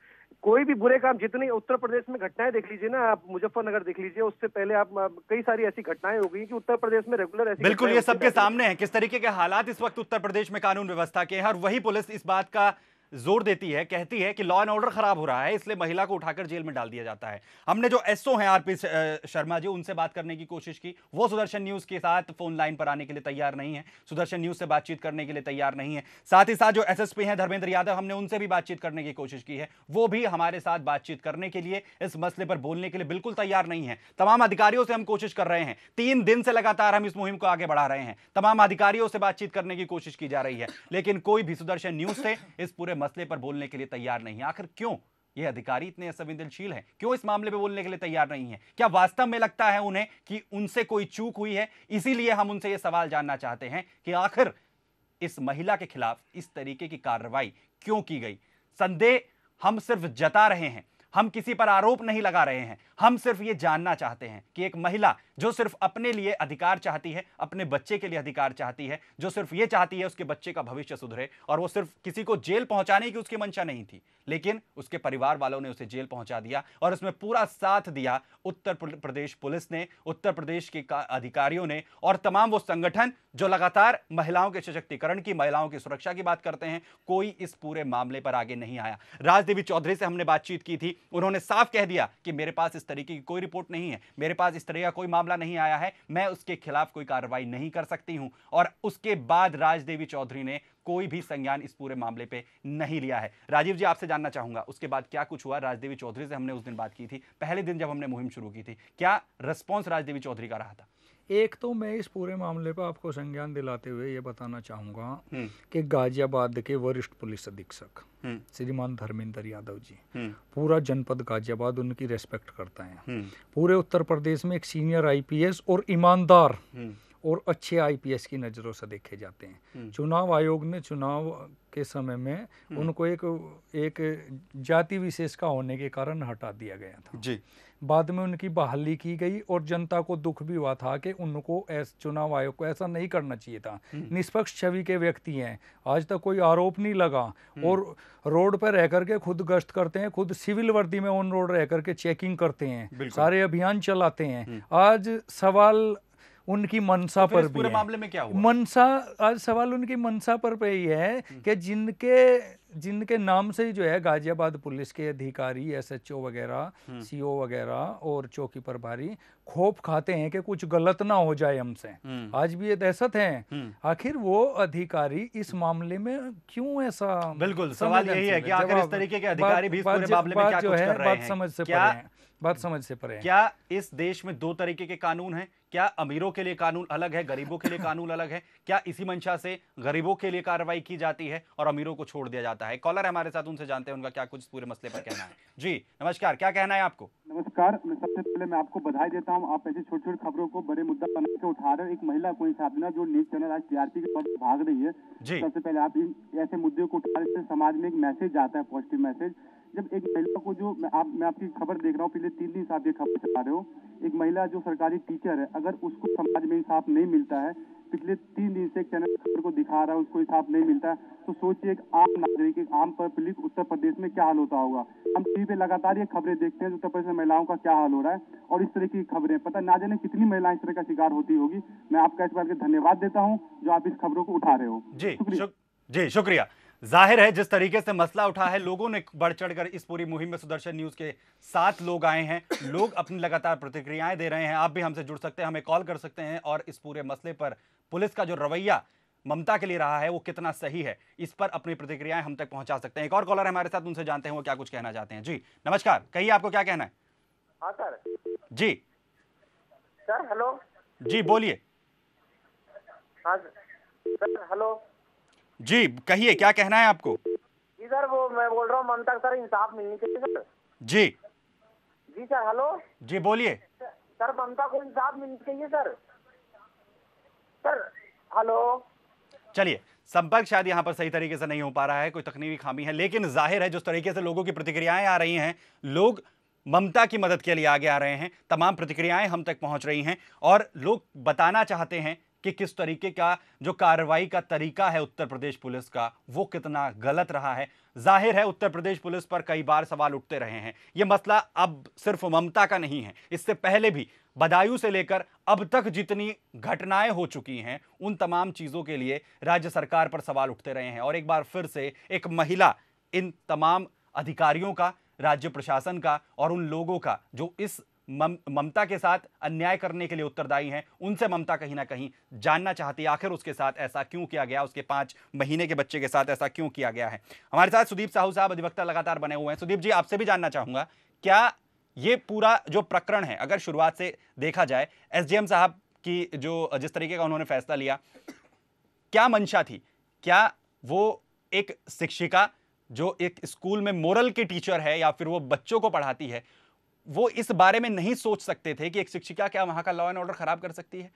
कोई भी बुरे काम, जितने उत्तर प्रदेश में घटनाएं देख लीजिए ना, आप मुजफ्फरनगर देख लीजिए, उससे पहले आप कई सारी ऐसी घटनाएं हो गई कि उत्तर प्रदेश में रेगुलर ऐसी। बिल्कुल, ये सबके सामने है किस तरीके के हालात इस वक्त उत्तर प्रदेश में कानून व्यवस्था के हैं, और वही पुलिस इस बात का जोर देती है, कहती है कि लॉ एंड ऑर्डर खराब हो रहा है इसलिए महिला को उठाकर जेल में डाल दिया जाता है। हमने जो एसओ हैं आरपी शर्मा जी, उनसे बात करने की कोशिश की, वो सुदर्शन न्यूज के साथ फोन लाइन पर आने के लिए तैयार नहीं है, सुदर्शन न्यूज से बातचीत करने के लिए तैयार नहीं है। साथ ही साथ जो एसएसपी हैं धर्मेंद्र यादव, हमने उनसे भी बातचीत करने की कोशिश की है, वो भी हमारे साथ बातचीत करने के लिए, इस मसले पर बोलने के लिए बिल्कुल तैयार नहीं है। तमाम अधिकारियों से हम कोशिश कर रहे हैं, तीन दिन से लगातार हम इस मुहिम को आगे बढ़ा रहे हैं, तमाम अधिकारियों से बातचीत करने की कोशिश की जा रही है, लेकिन कोई भी सुदर्शन न्यूज से इस पूरे मसले पर बोलने के लिए तैयार नहीं है। आखिर क्यों ये अधिकारी इतने असंवेदनशील हैं? क्यों इस मामले पे बोलने के लिए तैयार नहीं है? क्या वास्तव में लगता है उन्हें कि उनसे कोई चूक हुई है? इसीलिए हम उनसे ये सवाल जानना चाहते हैं कि आखिर इस महिला के खिलाफ इस तरीके की कार्रवाई क्यों की गई। संदेह हम सिर्फ जता रहे हैं, हम किसी पर आरोप नहीं लगा रहे हैं, हम सिर्फ ये जानना चाहते हैं कि एक महिला जो सिर्फ अपने लिए अधिकार चाहती है, अपने बच्चे के लिए अधिकार चाहती है, जो सिर्फ ये चाहती है उसके बच्चे का भविष्य सुधरे, और वो सिर्फ किसी को जेल पहुंचाने की उसकी मंशा नहीं थी, लेकिन उसके परिवार वालों ने उसे जेल पहुंचा दिया और उसमें पूरा साथ दिया उत्तर प्रदेश पुलिस ने, उत्तर प्रदेश के अधिकारियों ने, और तमाम वो संगठन जो लगातार महिलाओं के सशक्तिकरण की, महिलाओं की सुरक्षा की बात करते हैं। कोई इस पूरे मामले पर आगे नहीं आया। राजदेवी चौधरी से हमने बातचीत की थी, उन्होंने साफ कह दिया कि मेरे पास इस तरीके की कोई रिपोर्ट नहीं है, मेरे पास इस तरह का कोई मामला नहीं आया है, मैं उसके खिलाफ कोई कार्रवाई नहीं कर सकती हूं। और उसके बाद राजदेवी चौधरी ने कोई भी संज्ञान इस पूरे मामले पे नहीं लिया है। राजीव जी, आपसे जानना चाहूंगा उसके बाद क्या कुछ हुआ। राजदेवी चौधरी से हमने उस दिन बात की थी, पहले दिन जब हमने मुहिम शुरू की थी, क्या रिस्पॉन्स राजदेवी चौधरी का रहा था? एक तो मैं इस पूरे मामले पर आपको संज्ञान दिलाते हुए ये बताना चाहूँगा कि गाजियाबाद के वरिष्ठ पुलिस अधीक्षक श्रीमान धर्मेंद्र यादव जी, पूरा जनपद गाजियाबाद उनकी रेस्पेक्ट करता है। पूरे उत्तर प्रदेश में एक सीनियर आईपीएस और ईमानदार और अच्छे आईपीएस की नज़रों से देखे जाते हैं। चुनाव आयोग ने चुनाव के समय में उनको एक एक जाति विशेष का होने के कारण हटा दिया गया था जी। बाद में उनकी बहाली की गई और जनता को दुख भी हुआ था कि उनको ऐसा, चुनाव आयोग को ऐसा नहीं करना चाहिए था। निष्पक्ष छवि के व्यक्ति हैं, आज तक कोई आरोप नहीं लगा, और रोड पर रह करके खुद गश्त करते हैं, खुद सिविल वर्दी में ऑन रोड रह करके चेकिंग करते हैं, सारे अभियान चलाते हैं। आज सवाल उनकी मनसा तो पर भी पूरे है। मामले में क्या हुआ? मनसा, आज सवाल उनकी मनसा पर पे ही है कि जिनके जिनके नाम से ही जो है गाजियाबाद पुलिस के अधिकारी, एसएचओ वगैरह, सीओ वगैरह और चौकी प्रभारी खौफ खाते हैं कि कुछ गलत ना हो जाए हमसे। आज भी ये दहशत है। आखिर वो अधिकारी इस मामले में क्यों ऐसा? बिल्कुल, सवाल यही है कि आखिर इस तरीके के अधिकारी भी इस पूरे मामले में क्या कुछ कर रहे हैं? बात समझ से परे है, बात समझ से परे है। क्या इस देश में दो तरीके के कानून है? क्या अमीरों के लिए कानून अलग है, गरीबों के लिए कानून अलग है? क्या इसी मंशा से गरीबों के लिए कार्रवाई की जाती है और अमीरों को छोड़ दिया जाता है? कॉलर हमारे साथ, उनसे जानते हैं उनका क्या कुछ पूरे मसले पर कहना है। जी नमस्कार, क्या कहना है आपको? नमस्कार, मैं सबसे पहले मैं आपको बधाई देता हूँ, आप ऐसी छोटी छोटी खबरों को बड़े मुद्दा बना के उठा रहे हो। एक महिला को इंसाफ देना, जो न्यूज चैनल आज टीआरपी के पर भाग रही है, सबसे पहले आप ऐसे मुद्दे को उठा रहे, समाज में एक मैसेज आता है, पॉजिटिव मैसेज। जब एक महिला को जो मैं, आप, मैं आपकी खबर देख रहा हूँ, पिछले तीन दिन से आप ये खबर चला रहे हो, एक महिला जो सरकारी टीचर है, अगर उसको समाज में इंसाफ नहीं मिलता है, पिछले तीन दिन से एक चैनल खबर को दिखा रहा है, उसको इंसाफ नहीं मिलता है, तो सोचिए एक आम नागरिक, एक आम पब्लिक उत्तर प्रदेश में क्या हाल होता होगा। हम टीवी पे लगातार ये खबरें देखते हैं उत्तर प्रदेश में महिलाओं का क्या हाल हो रहा है, और इस तरह की खबरें, पता ना जाने कितनी महिलाएं इस तरह का शिकार होती होगी। मैं आपका इस बार के धन्यवाद देता हूँ जो आप इस खबरों को उठा रहे हो। जी शुक्रिया। जी शुक्रिया। जाहिर है जिस तरीके से मसला उठा है, लोगों ने बढ़ चढ़कर इस पूरी मुहिम में सुदर्शन न्यूज के साथ लोग आए हैं, लोग अपनी लगातार प्रतिक्रियाएं दे रहे हैं। आप भी हमसे जुड़ सकते हैं, हमें कॉल कर सकते हैं और इस पूरे मसले पर पुलिस का जो रवैया ममता के लिए रहा है वो कितना सही है, इस पर अपनी प्रतिक्रियाएं हम तक पहुंचा सकते हैं। एक और कॉलर हमारे साथ, उनसे जानते हैं वो क्या कुछ कहना चाहते हैं। जी नमस्कार, कहिए आपको क्या कहना है। हाँ सर। जी सर हेलो। जी बोलिए। हाँ सर हेलो। जी कहिए क्या कहना है आपको। जी सर वो मैं बोल रहा हूँ ममता सर इंसाफ मिलनी चाहिए सर। जी जी सर हेलो। जी बोलिए सर। ममता को इंसाफ मिलनी चाहिए सर। Sir hello. चलिए, संपर्क शायद यहाँ पर सही तरीके से नहीं हो पा रहा है, कोई तकनीकी खामी है, लेकिन जाहिर है जिस तरीके से लोगों की प्रतिक्रियाएं आ रही हैं, लोग ममता की मदद के लिए आगे आ रहे हैं, तमाम प्रतिक्रियाएं हम तक पहुँच रही हैं और लोग बताना चाहते हैं कि किस तरीके का जो कार्रवाई का तरीका है उत्तर प्रदेश पुलिस का वो कितना गलत रहा है। जाहिर है उत्तर प्रदेश पुलिस पर कई बार सवाल उठते रहे हैं। ये मसला अब सिर्फ ममता का नहीं है, इससे पहले भी बदायूं से लेकर अब तक जितनी घटनाएं हो चुकी हैं उन तमाम चीज़ों के लिए राज्य सरकार पर सवाल उठते रहे हैं। और एक बार फिर से एक महिला इन तमाम अधिकारियों का, राज्य प्रशासन का और उन लोगों का जो इस मम, ममता के साथ अन्याय करने के लिए उत्तरदायी हैं, उनसे ममता कहीं ना कहीं जानना चाहती है आखिर उसके साथ ऐसा क्यों किया गया, उसके पाँच महीने के बच्चे के साथ ऐसा क्यों किया गया है। हमारे साथ सुदीप साहू साहब अधिवक्ता लगातार बने हुए हैं। सुदीप जी आपसे भी जानना चाहूँगा, क्या ये पूरा जो प्रकरण है अगर शुरुआत से देखा जाए, एसडीएम साहब की जो जिस तरीके का उन्होंने फैसला लिया, क्या मंशा थी? क्या वो एक शिक्षिका जो एक स्कूल में मोरल की टीचर है या फिर वो बच्चों को पढ़ाती है, वो इस बारे में नहीं सोच सकते थे कि एक शिक्षिका क्या वहाँ का लॉ एंड ऑर्डर खराब कर सकती है?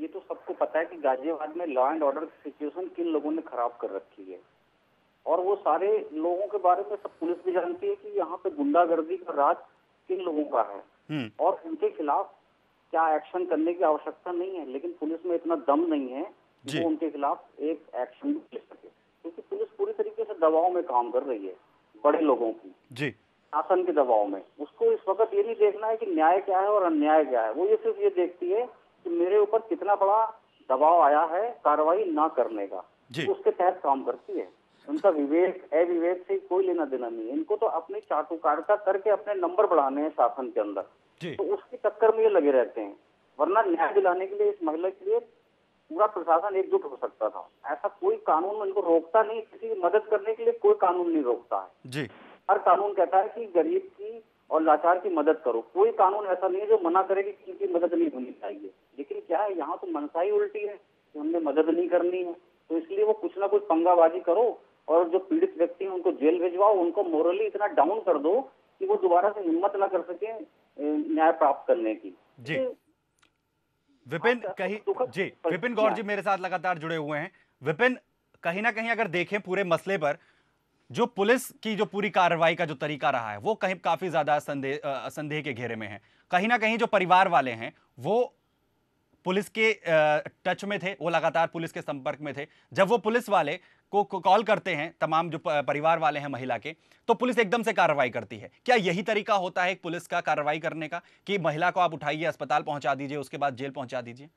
ये तो सबको पता है कि गाजियाबाद में लॉ एंड ऑर्डर सिचुएशन किन लोगों ने खराब कर रखी है और वो सारे लोगों के बारे में सब पुलिस भी जानती है कि यहाँ पे गुंडागर्दी का राज किन लोगों का है हुँ. और उनके खिलाफ क्या एक्शन करने की आवश्यकता नहीं है, लेकिन पुलिस में इतना दम नहीं है कि वो उनके खिलाफ एक एक्शन ले सके, क्योंकि पुलिस पूरी तरीके से दबाव में काम कर रही है, बड़े लोगों की जी शासन के दबाव में। उसको इस वक्त ये नहीं देखना है कि न्याय क्या है और अन्याय क्या है, वो ये सिर्फ ये देखती है कि मेरे ऊपर कितना बड़ा दबाव आया है कार्रवाई ना करने का, तो उसके तहत काम करती है। उनका विवेक अविवेक से कोई लेना देना नहीं है, इनको तो अपनी चाटुकारिता करके अपने नंबर बढ़ाने हैं शासन के अंदर, तो उसकी टक्कर में ये लगे रहते हैं, वरना न्याय दिलाने के लिए इस महिला के लिए पूरा प्रशासन एकजुट हो सकता था। ऐसा कोई कानून इनको रोकता नहीं, किसी की मदद करने के लिए कोई कानून नहीं रोकता है। हर कानून कहता है कि गरीब की और लाचार की मदद करो, कोई कानून ऐसा नहीं है जो मना करे कि किसी की मदद नहीं होनी चाहिए, लेकिन क्या है यहाँ तो मनसा ही उल्टी है कि हमने मदद नहीं करनी है, तो इसलिए वो कुछ ना कुछ पंगाबाजी करो और जो पीड़ित व्यक्ति हैं उनको जेल भिजवाओ, उनको मोरली इतना डाउन कर दो कि वो दोबारा से हिम्मत ना कर सके न्याय प्राप्त करने की। जी विपिन कहीं जी विपिन गौड़ जी मेरे साथ लगातार जुड़े हुए हैं। विपिन, कहीं ना कहीं अगर देखें पूरे मसले पर जो पुलिस की जो पूरी कार्रवाई का जो तरीका रहा है वो कहीं काफ़ी ज़्यादा संदेह संदेह के घेरे में है। कहीं ना कहीं जो परिवार वाले हैं वो पुलिस के टच में थे, वो लगातार पुलिस के संपर्क में थे। जब वो पुलिस वाले को कॉल करते हैं, तमाम जो परिवार वाले हैं महिला के, तो पुलिस एकदम से कार्रवाई करती है। क्या यही तरीका होता है पुलिस का कार्रवाई करने का कि महिला को आप उठाइए, अस्पताल पहुँचा दीजिए, उसके बाद जेल पहुँचा दीजिए?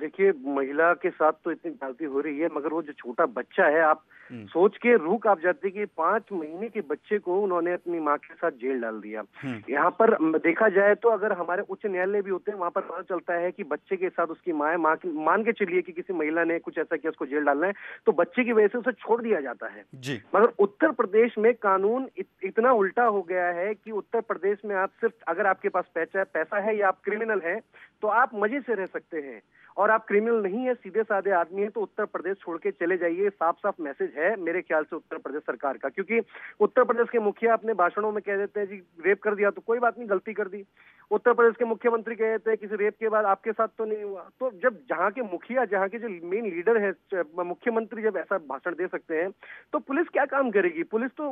देखिए महिला के साथ तो इतनी गलती हो रही है, मगर वो जो छोटा बच्चा है, आप सोच के रूक आप जाते कि पांच महीने के बच्चे को उन्होंने अपनी माँ के साथ जेल डाल दिया। यहाँ पर देखा जाए तो अगर हमारे उच्च न्यायालय भी होते हैं वहाँ पर पता चलता है कि बच्चे के साथ उसकी माँ है, माँ की मान के चलिए कि किसी महिला ने कुछ ऐसा किया उसको जेल डालना है, तो बच्चे की वजह से उसे छोड़ दिया जाता है। मगर उत्तर प्रदेश में कानून इत, इतना उल्टा हो गया है कि उत्तर प्रदेश में आप सिर्फ अगर आपके पास पैसा पैसा है या आप क्रिमिनल है तो आप मजे से रह सकते हैं, और आप क्रिमिनल नहीं है, सीधे साधे आदमी है तो उत्तर प्रदेश छोड़ के चले जाइए। साफ साफ मैसेज है मेरे ख्याल से उत्तर प्रदेश सरकार का, क्योंकि उत्तर प्रदेश के मुखिया अपने भाषणों में कह देते हैं जी रेप कर दिया तो कोई बात नहीं, गलती कर दी। उत्तर प्रदेश के मुख्यमंत्री कह देते हैं किसी रेप के बाद आपके साथ तो नहीं हुआ। तो जब जहाँ के मुखिया, जहाँ के जो मेन लीडर है मुख्यमंत्री, जब ऐसा भाषण दे सकते हैं तो पुलिस क्या काम करेगी? पुलिस तो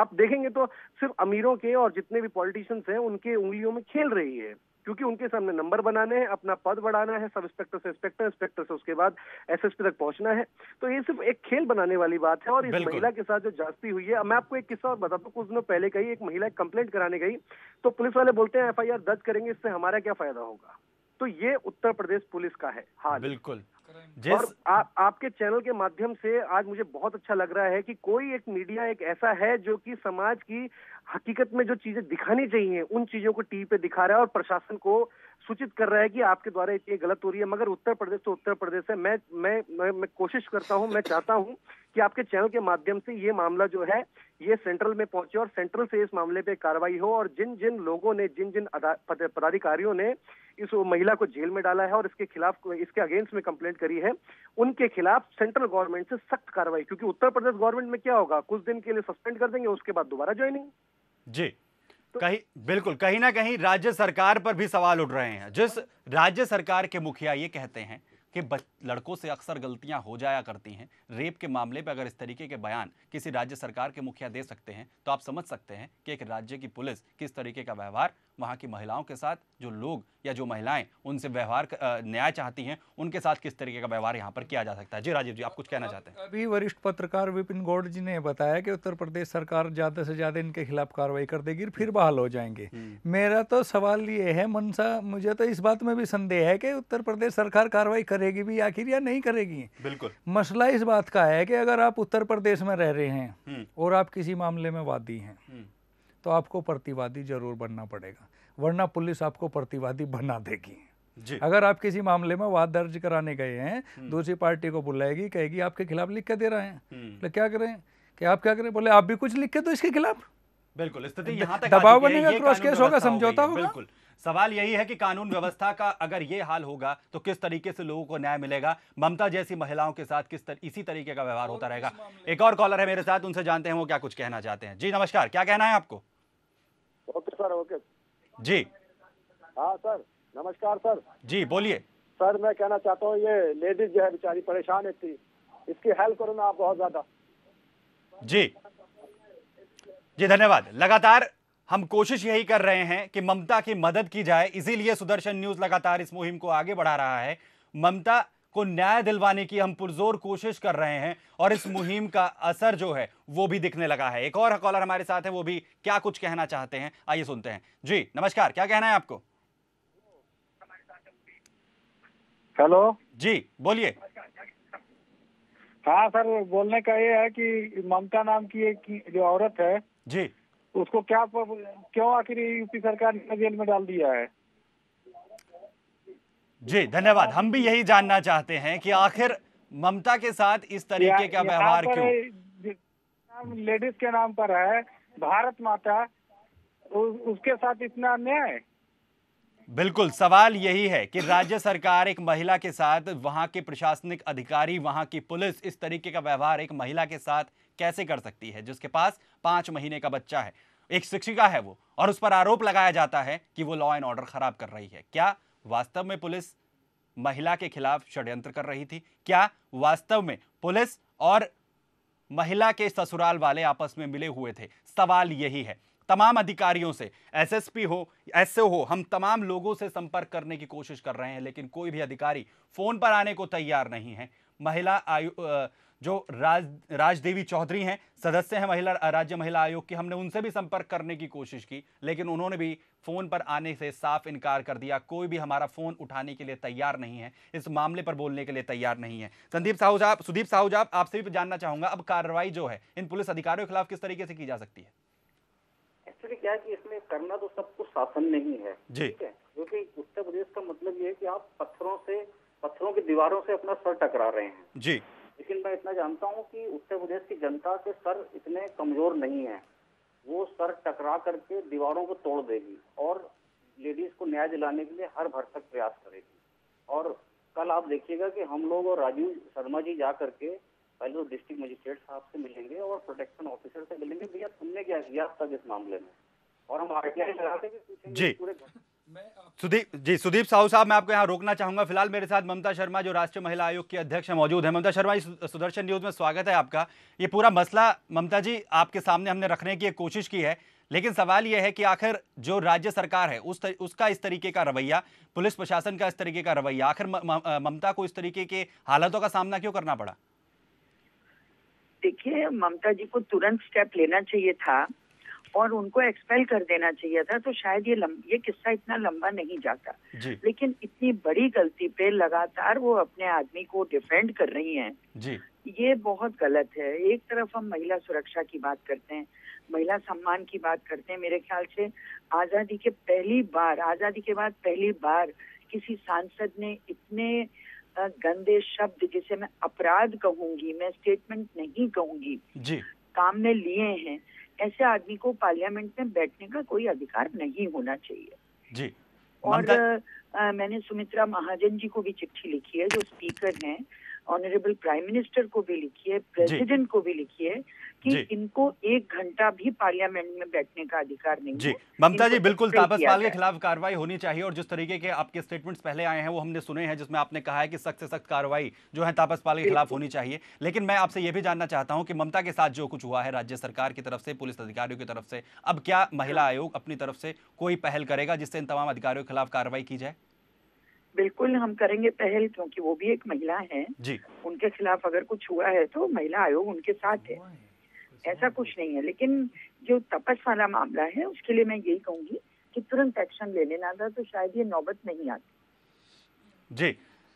आप देखेंगे तो सिर्फ अमीरों के और जितने भी पॉलिटिशियंस हैं उनके उंगलियों में खेल रही है, क्योंकि उनके सामने नंबर बनाने हैं, अपना पद बढ़ाना है, सब इंस्पेक्टर से इंस्पेक्टर इंस्पेक्टर से उसके बाद एसएसपी तक पहुंचना है। तो ये सिर्फ एक खेल बनाने वाली बात है। और इस महिला के साथ जो जास्ती हुई है, मैं आपको एक किस्सा और बताता हूँ। कुछ दिनों पहले कहीं एक महिला कंप्लेंट कराने गई तो पुलिस वाले बोलते हैं एफ आई आर दर्ज करेंगे, इससे हमारा क्या फायदा होगा? तो ये उत्तर प्रदेश पुलिस का है हाल। बिल्कुल। और आ, आपके चैनल के माध्यम से आज मुझे बहुत अच्छा लग रहा है कि कोई एक मीडिया एक ऐसा है जो कि समाज की हकीकत में जो चीजें दिखानी चाहिए उन चीजों को टीवी पे दिखा रहा है और प्रशासन को सूचित कर रहा है कि आपके द्वारा ये गलत हो रही है। मगर उत्तर प्रदेश तो उत्तर प्रदेश है। मैं मैं मैं, मैं कोशिश करता हूँ, मैं चाहता हूँ कि आपके चैनल के माध्यम से ये मामला जो है ये सेंट्रल में पहुंचे और सेंट्रल से इस मामले पे कार्रवाई हो। और जिन जिन लोगों ने जिन जिन पदाधिकारियों ने इस महिला को जेल में डाला है और इसके खिलाफ इसके अगेंस्ट में कंप्लेंट करी है उनके खिलाफ सेंट्रल गवर्नमेंट से सख्त कार्रवाई, क्योंकि उत्तर प्रदेश गवर्नमेंट में क्या होगा, कुछ दिन के लिए सस्पेंड कर देंगे, उसके बाद दोबारा ज्वाइनिंग। जी कहीं बिल्कुल कहीं ना कहीं राज्य सरकार पर भी सवाल उठ रहे हैं। जिस राज्य सरकार के मुखिया ये कहते हैं कि लड़कों से अक्सर गलतियां हो जाया करती हैं, रेप के मामले पर अगर इस तरीके के बयान किसी राज्य सरकार के मुखिया दे सकते हैं तो आप समझ सकते हैं कि एक राज्य की पुलिस किस तरीके का व्यवहार वहां की महिलाओं के साथ, जो लोग या जो महिलाएं उनसे व्यवहार न्याय चाहती हैं उनके साथ किस तरीके का व्यवहार यहां पर किया जा सकता है। जी राजीव जी, आप कुछ कहना चाहते हैं? अभी वरिष्ठ पत्रकार विपिन गौड़ जी ने बताया कि उत्तर प्रदेश सरकार ज्यादा से ज्यादा इनके खिलाफ कार्रवाई कर देगी, फिर बहाल हो जाएंगे। मेरा तो सवाल ये है मनसा, मुझे तो इस बात में भी संदेह है कि उत्तर प्रदेश सरकार कार्रवाई करेगी भी आखिर या नहीं करेगी। बिल्कुल। मसला इस बात का है कि अगर आप उत्तर प्रदेश में रह रहे हैं और आप किसी मामले में वादी हैं तो आपको प्रतिवादी जरूर बनना पड़ेगा, वरना पुलिस आपको प्रतिवादी बना देगी। जी। अगर आप किसी मामले में वाद दर्ज कराने गए हैं, दूसरी पार्टी को बुलाएगी, कहेगी आपके खिलाफ लिख के दे रहे हैं, तो क्या करें कि आप क्या करें, बोले आप भी कुछ लिख के दो इसके खिलाफ। बिल्कुल, स्थिति यहाँ तक दबाव बनेगा, क्रॉस केस होगा, समझौता होगा। बिल्कुल, सवाल यही है कि कानून व्यवस्था का अगर ये हाल होगा तो किस तरीके से लोगों को न्याय मिलेगा, ममता जैसी महिलाओं के साथ किस तर, इसी तरीके का व्यवहार होता रहेगा। एक और कॉलर है मेरे साथ, उनसे जानते हैं वो क्या कुछ कहना चाहते हैं। जी नमस्कार, क्या कहना है आपको? ओके सर, ओके जी, हाँ सर नमस्कार सर। जी बोलिए सर। मैं कहना चाहता हूँ ये लेडीज जो है बेचारी परेशान थी, इसकी हेल्प करो ना आप बहुत ज्यादा। जी जी धन्यवाद। लगातार हम कोशिश यही कर रहे हैं कि ममता की मदद की जाए, इसीलिए सुदर्शन न्यूज लगातार इस मुहिम को आगे बढ़ा रहा है। ममता को न्याय दिलवाने की हम पुरजोर कोशिश कर रहे हैं और इस मुहिम का असर जो है वो भी दिखने लगा है। एक और कॉलर हमारे साथ है, वो भी क्या कुछ कहना चाहते हैं, आइए सुनते हैं। जी नमस्कार, क्या कहना है आपको? हेलो जी बोलिए। हाँ सर, बोलने का ये है कि ममता नाम की एक जो औरत है जी, उसको क्या क्यों आखिर यूपी सरकार ने जेल में डाल दिया है? जी धन्यवाद। हम भी यही जानना चाहते हैं कि आखिर ममता के साथ इस तरीके का व्यवहार क्यों? लेडीज के नाम पर है भारत माता, उसके साथ इतना अन्याय। बिल्कुल, सवाल यही है कि राज्य सरकार एक महिला के साथ, वहां के प्रशासनिक अधिकारी, वहां की पुलिस इस तरीके का व्यवहार एक महिला के साथ कैसे कर सकती है जिसके पास पांच महीने का बच्चा है, एक शिक्षिका है वो, और उस पर आरोप लगाया जाता है कि वो लॉ एंड ऑर्डर खराब कर रही है। क्या वास्तव में पुलिस महिला के खिलाफ षड्यंत्र कर रही थी? क्या वास्तव में पुलिस और महिला के ससुराल वाले आपस में मिले हुए थे? सवाल यही है। तमाम अधिकारियों से, एसएसपी हो, एसओ हो, हम तमाम लोगों से संपर्क करने की कोशिश कर रहे हैं, लेकिन कोई भी अधिकारी फोन पर आने को तैयार नहीं है। महिला आयोग जो राज राजदेवी चौधरी हैं, सदस्य हैं महिला राज्य महिला आयोग की, हमने उनसे भी संपर्क करने की कोशिश की, लेकिन उन्होंने भी फ़ोन पर आने से साफ इनकार कर दिया। कोई भी हमारा फ़ोन उठाने के लिए तैयार नहीं है, इस मामले पर बोलने के लिए तैयार नहीं है। संदीप साहू साहब, सुदीप साहू साहब, आपसे भी जानना चाहूँगा, अब कार्रवाई जो है इन पुलिस अधिकारियों के खिलाफ किस तरीके से की जा सकती है? एक्चुअली क्या है कि इसमें करना तो सब कुछ शासन नहीं है, ठीक है, क्योंकि उत्तर प्रदेश का मतलब ये है कि आप पत्थरों से, पत्थरों की दीवारों से अपना सर टकरा रहे हैं जी, लेकिन मैं इतना जानता हूँ कि उत्तर प्रदेश की जनता के सर इतने कमजोर नहीं है, वो सर टकरा करके दीवारों को तोड़ देगी और लेडीज को न्याय दिलाने के लिए हर भरसक प्रयास करेगी। और कल आप देखिएगा कि हम लोग और राजीव शर्मा जी जा करके पहले तो डिस्ट्रिक्ट मजिस्ट्रेट साहब से मिलेंगे और प्रोटेक्शन ऑफिसर से मिलेंगे, भैया तुमने क्या किया तक इस मामले में, और हम आर टी आई लगा देंगे पूरे। सुदीप जी, सुदीप साहू साहब, मैं आपको यहाँ रोकना चाहूंगा। फिलहाल मेरे साथ ममता शर्मा जो राष्ट्रीय महिला आयोग की अध्यक्ष हैं मौजूद हैं। ममता शर्मा जी, सुदर्शन न्यूज़ में स्वागत है आपका। ये पूरा मसला ममता जी आपके सामने हमने रखने की कोशिश की है, लेकिन सवाल यह है कि आखिर जो राज्य सरकार है उस तर, उसका इस तरीके का रवैया, पुलिस प्रशासन का इस तरीके का रवैया, आखिर म, म, ममता को इस तरीके के हालातों का सामना क्यों करना पड़ा? देखिए, ममता जी को तुरंत स्टेप लेना चाहिए था और उनको एक्सपेल कर देना चाहिए था, तो शायद ये ये किस्सा इतना लंबा नहीं जाता। लेकिन इतनी बड़ी गलती पे लगातार वो अपने आदमी को डिफेंड कर रही हैं, ये बहुत गलत है। एक तरफ हम महिला सुरक्षा की बात करते हैं, महिला सम्मान की बात करते हैं। मेरे ख्याल से आजादी के पहली बार आजादी के बाद पहली बार किसी सांसद ने इतने गंदे शब्द, जिसे मैं अपराध कहूंगी, मैं स्टेटमेंट नहीं कहूंगी, जी काम में लिए हैं। ऐसे आदमी को पार्लियामेंट में बैठने का कोई अधिकार नहीं होना चाहिए। जी और आ, आ, मैंने सुमित्रा महाजन जी को भी चिट्ठी लिखी है, जो स्पीकर हैं, ऑनरेबल प्राइम मिनिस्टर को भी लिखी है, प्रेसिडेंट को भी लिखी है कि इनको एक घंटा भी पार्लियामेंट में बैठने का अधिकार नहीं। जी ममता जी बिल्कुल तापसपाल के खिलाफ कार्रवाई होनी चाहिए, और जिस तरीके के आपके स्टेटमेंट्स पहले आए हैं वो हमने सुने हैं, जिसमें आपने कहा है कि सख्त से सख्त कार्रवाई जो है तापसपाल के खिलाफ होनी चाहिए। लेकिन मैं आपसे ये भी जानना चाहता हूँ कि ममता के साथ जो कुछ हुआ है राज्य सरकार की तरफ से, पुलिस अधिकारियों की तरफ से, अब क्या महिला आयोग अपनी तरफ से कोई पहल करेगा जिससे इन तमाम अधिकारियों के खिलाफ कार्रवाई की जाए? बिल्कुल हम करेंगे पहल, क्योंकि वो भी एक महिला है, उनके खिलाफ अगर कुछ हुआ है तो महिला आयोग उनके साथ है, ऐसा कुछ नहीं है। लेकिन जो तपस वाला मामला है उसके लिए मैं यही कहूंगी कि तुरंत एक्शन लेने ना था तो शायद ये नौबत नहीं आती। जी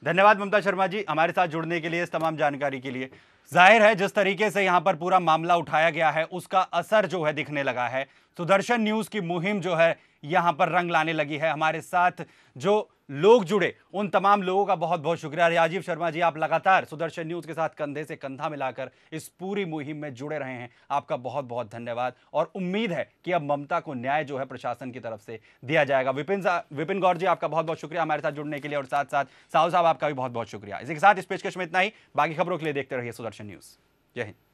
धन्यवाद ममता शर्मा जी हमारे साथ जुड़ने के लिए, इस तमाम जानकारी के लिए। जाहिर है जिस तरीके से यहाँ पर पूरा मामला उठाया गया है उसका असर जो है दिखने लगा है। सुदर्शन न्यूज की मुहिम जो है यहाँ पर रंग लाने लगी है। हमारे साथ जो लोग जुड़े उन तमाम लोगों का बहुत बहुत शुक्रिया। राजीव शर्मा जी आप लगातार सुदर्शन न्यूज के साथ कंधे से कंधा मिलाकर इस पूरी मुहिम में जुड़े रहे हैं, आपका बहुत बहुत धन्यवाद। और उम्मीद है कि अब ममता को न्याय जो है प्रशासन की तरफ से दिया जाएगा। विपिन विपिन गौड़ जी आपका बहुत बहुत शुक्रिया हमारे साथ जुड़ने के लिए, और साथ साथ साहू साहब आपका भी बहुत बहुत शुक्रिया। इसी के साथ इस पेशकश में इतना ही, बाकी खबरों के लिए देखते रहिए सुदर्शन न्यूज। जय हिंद।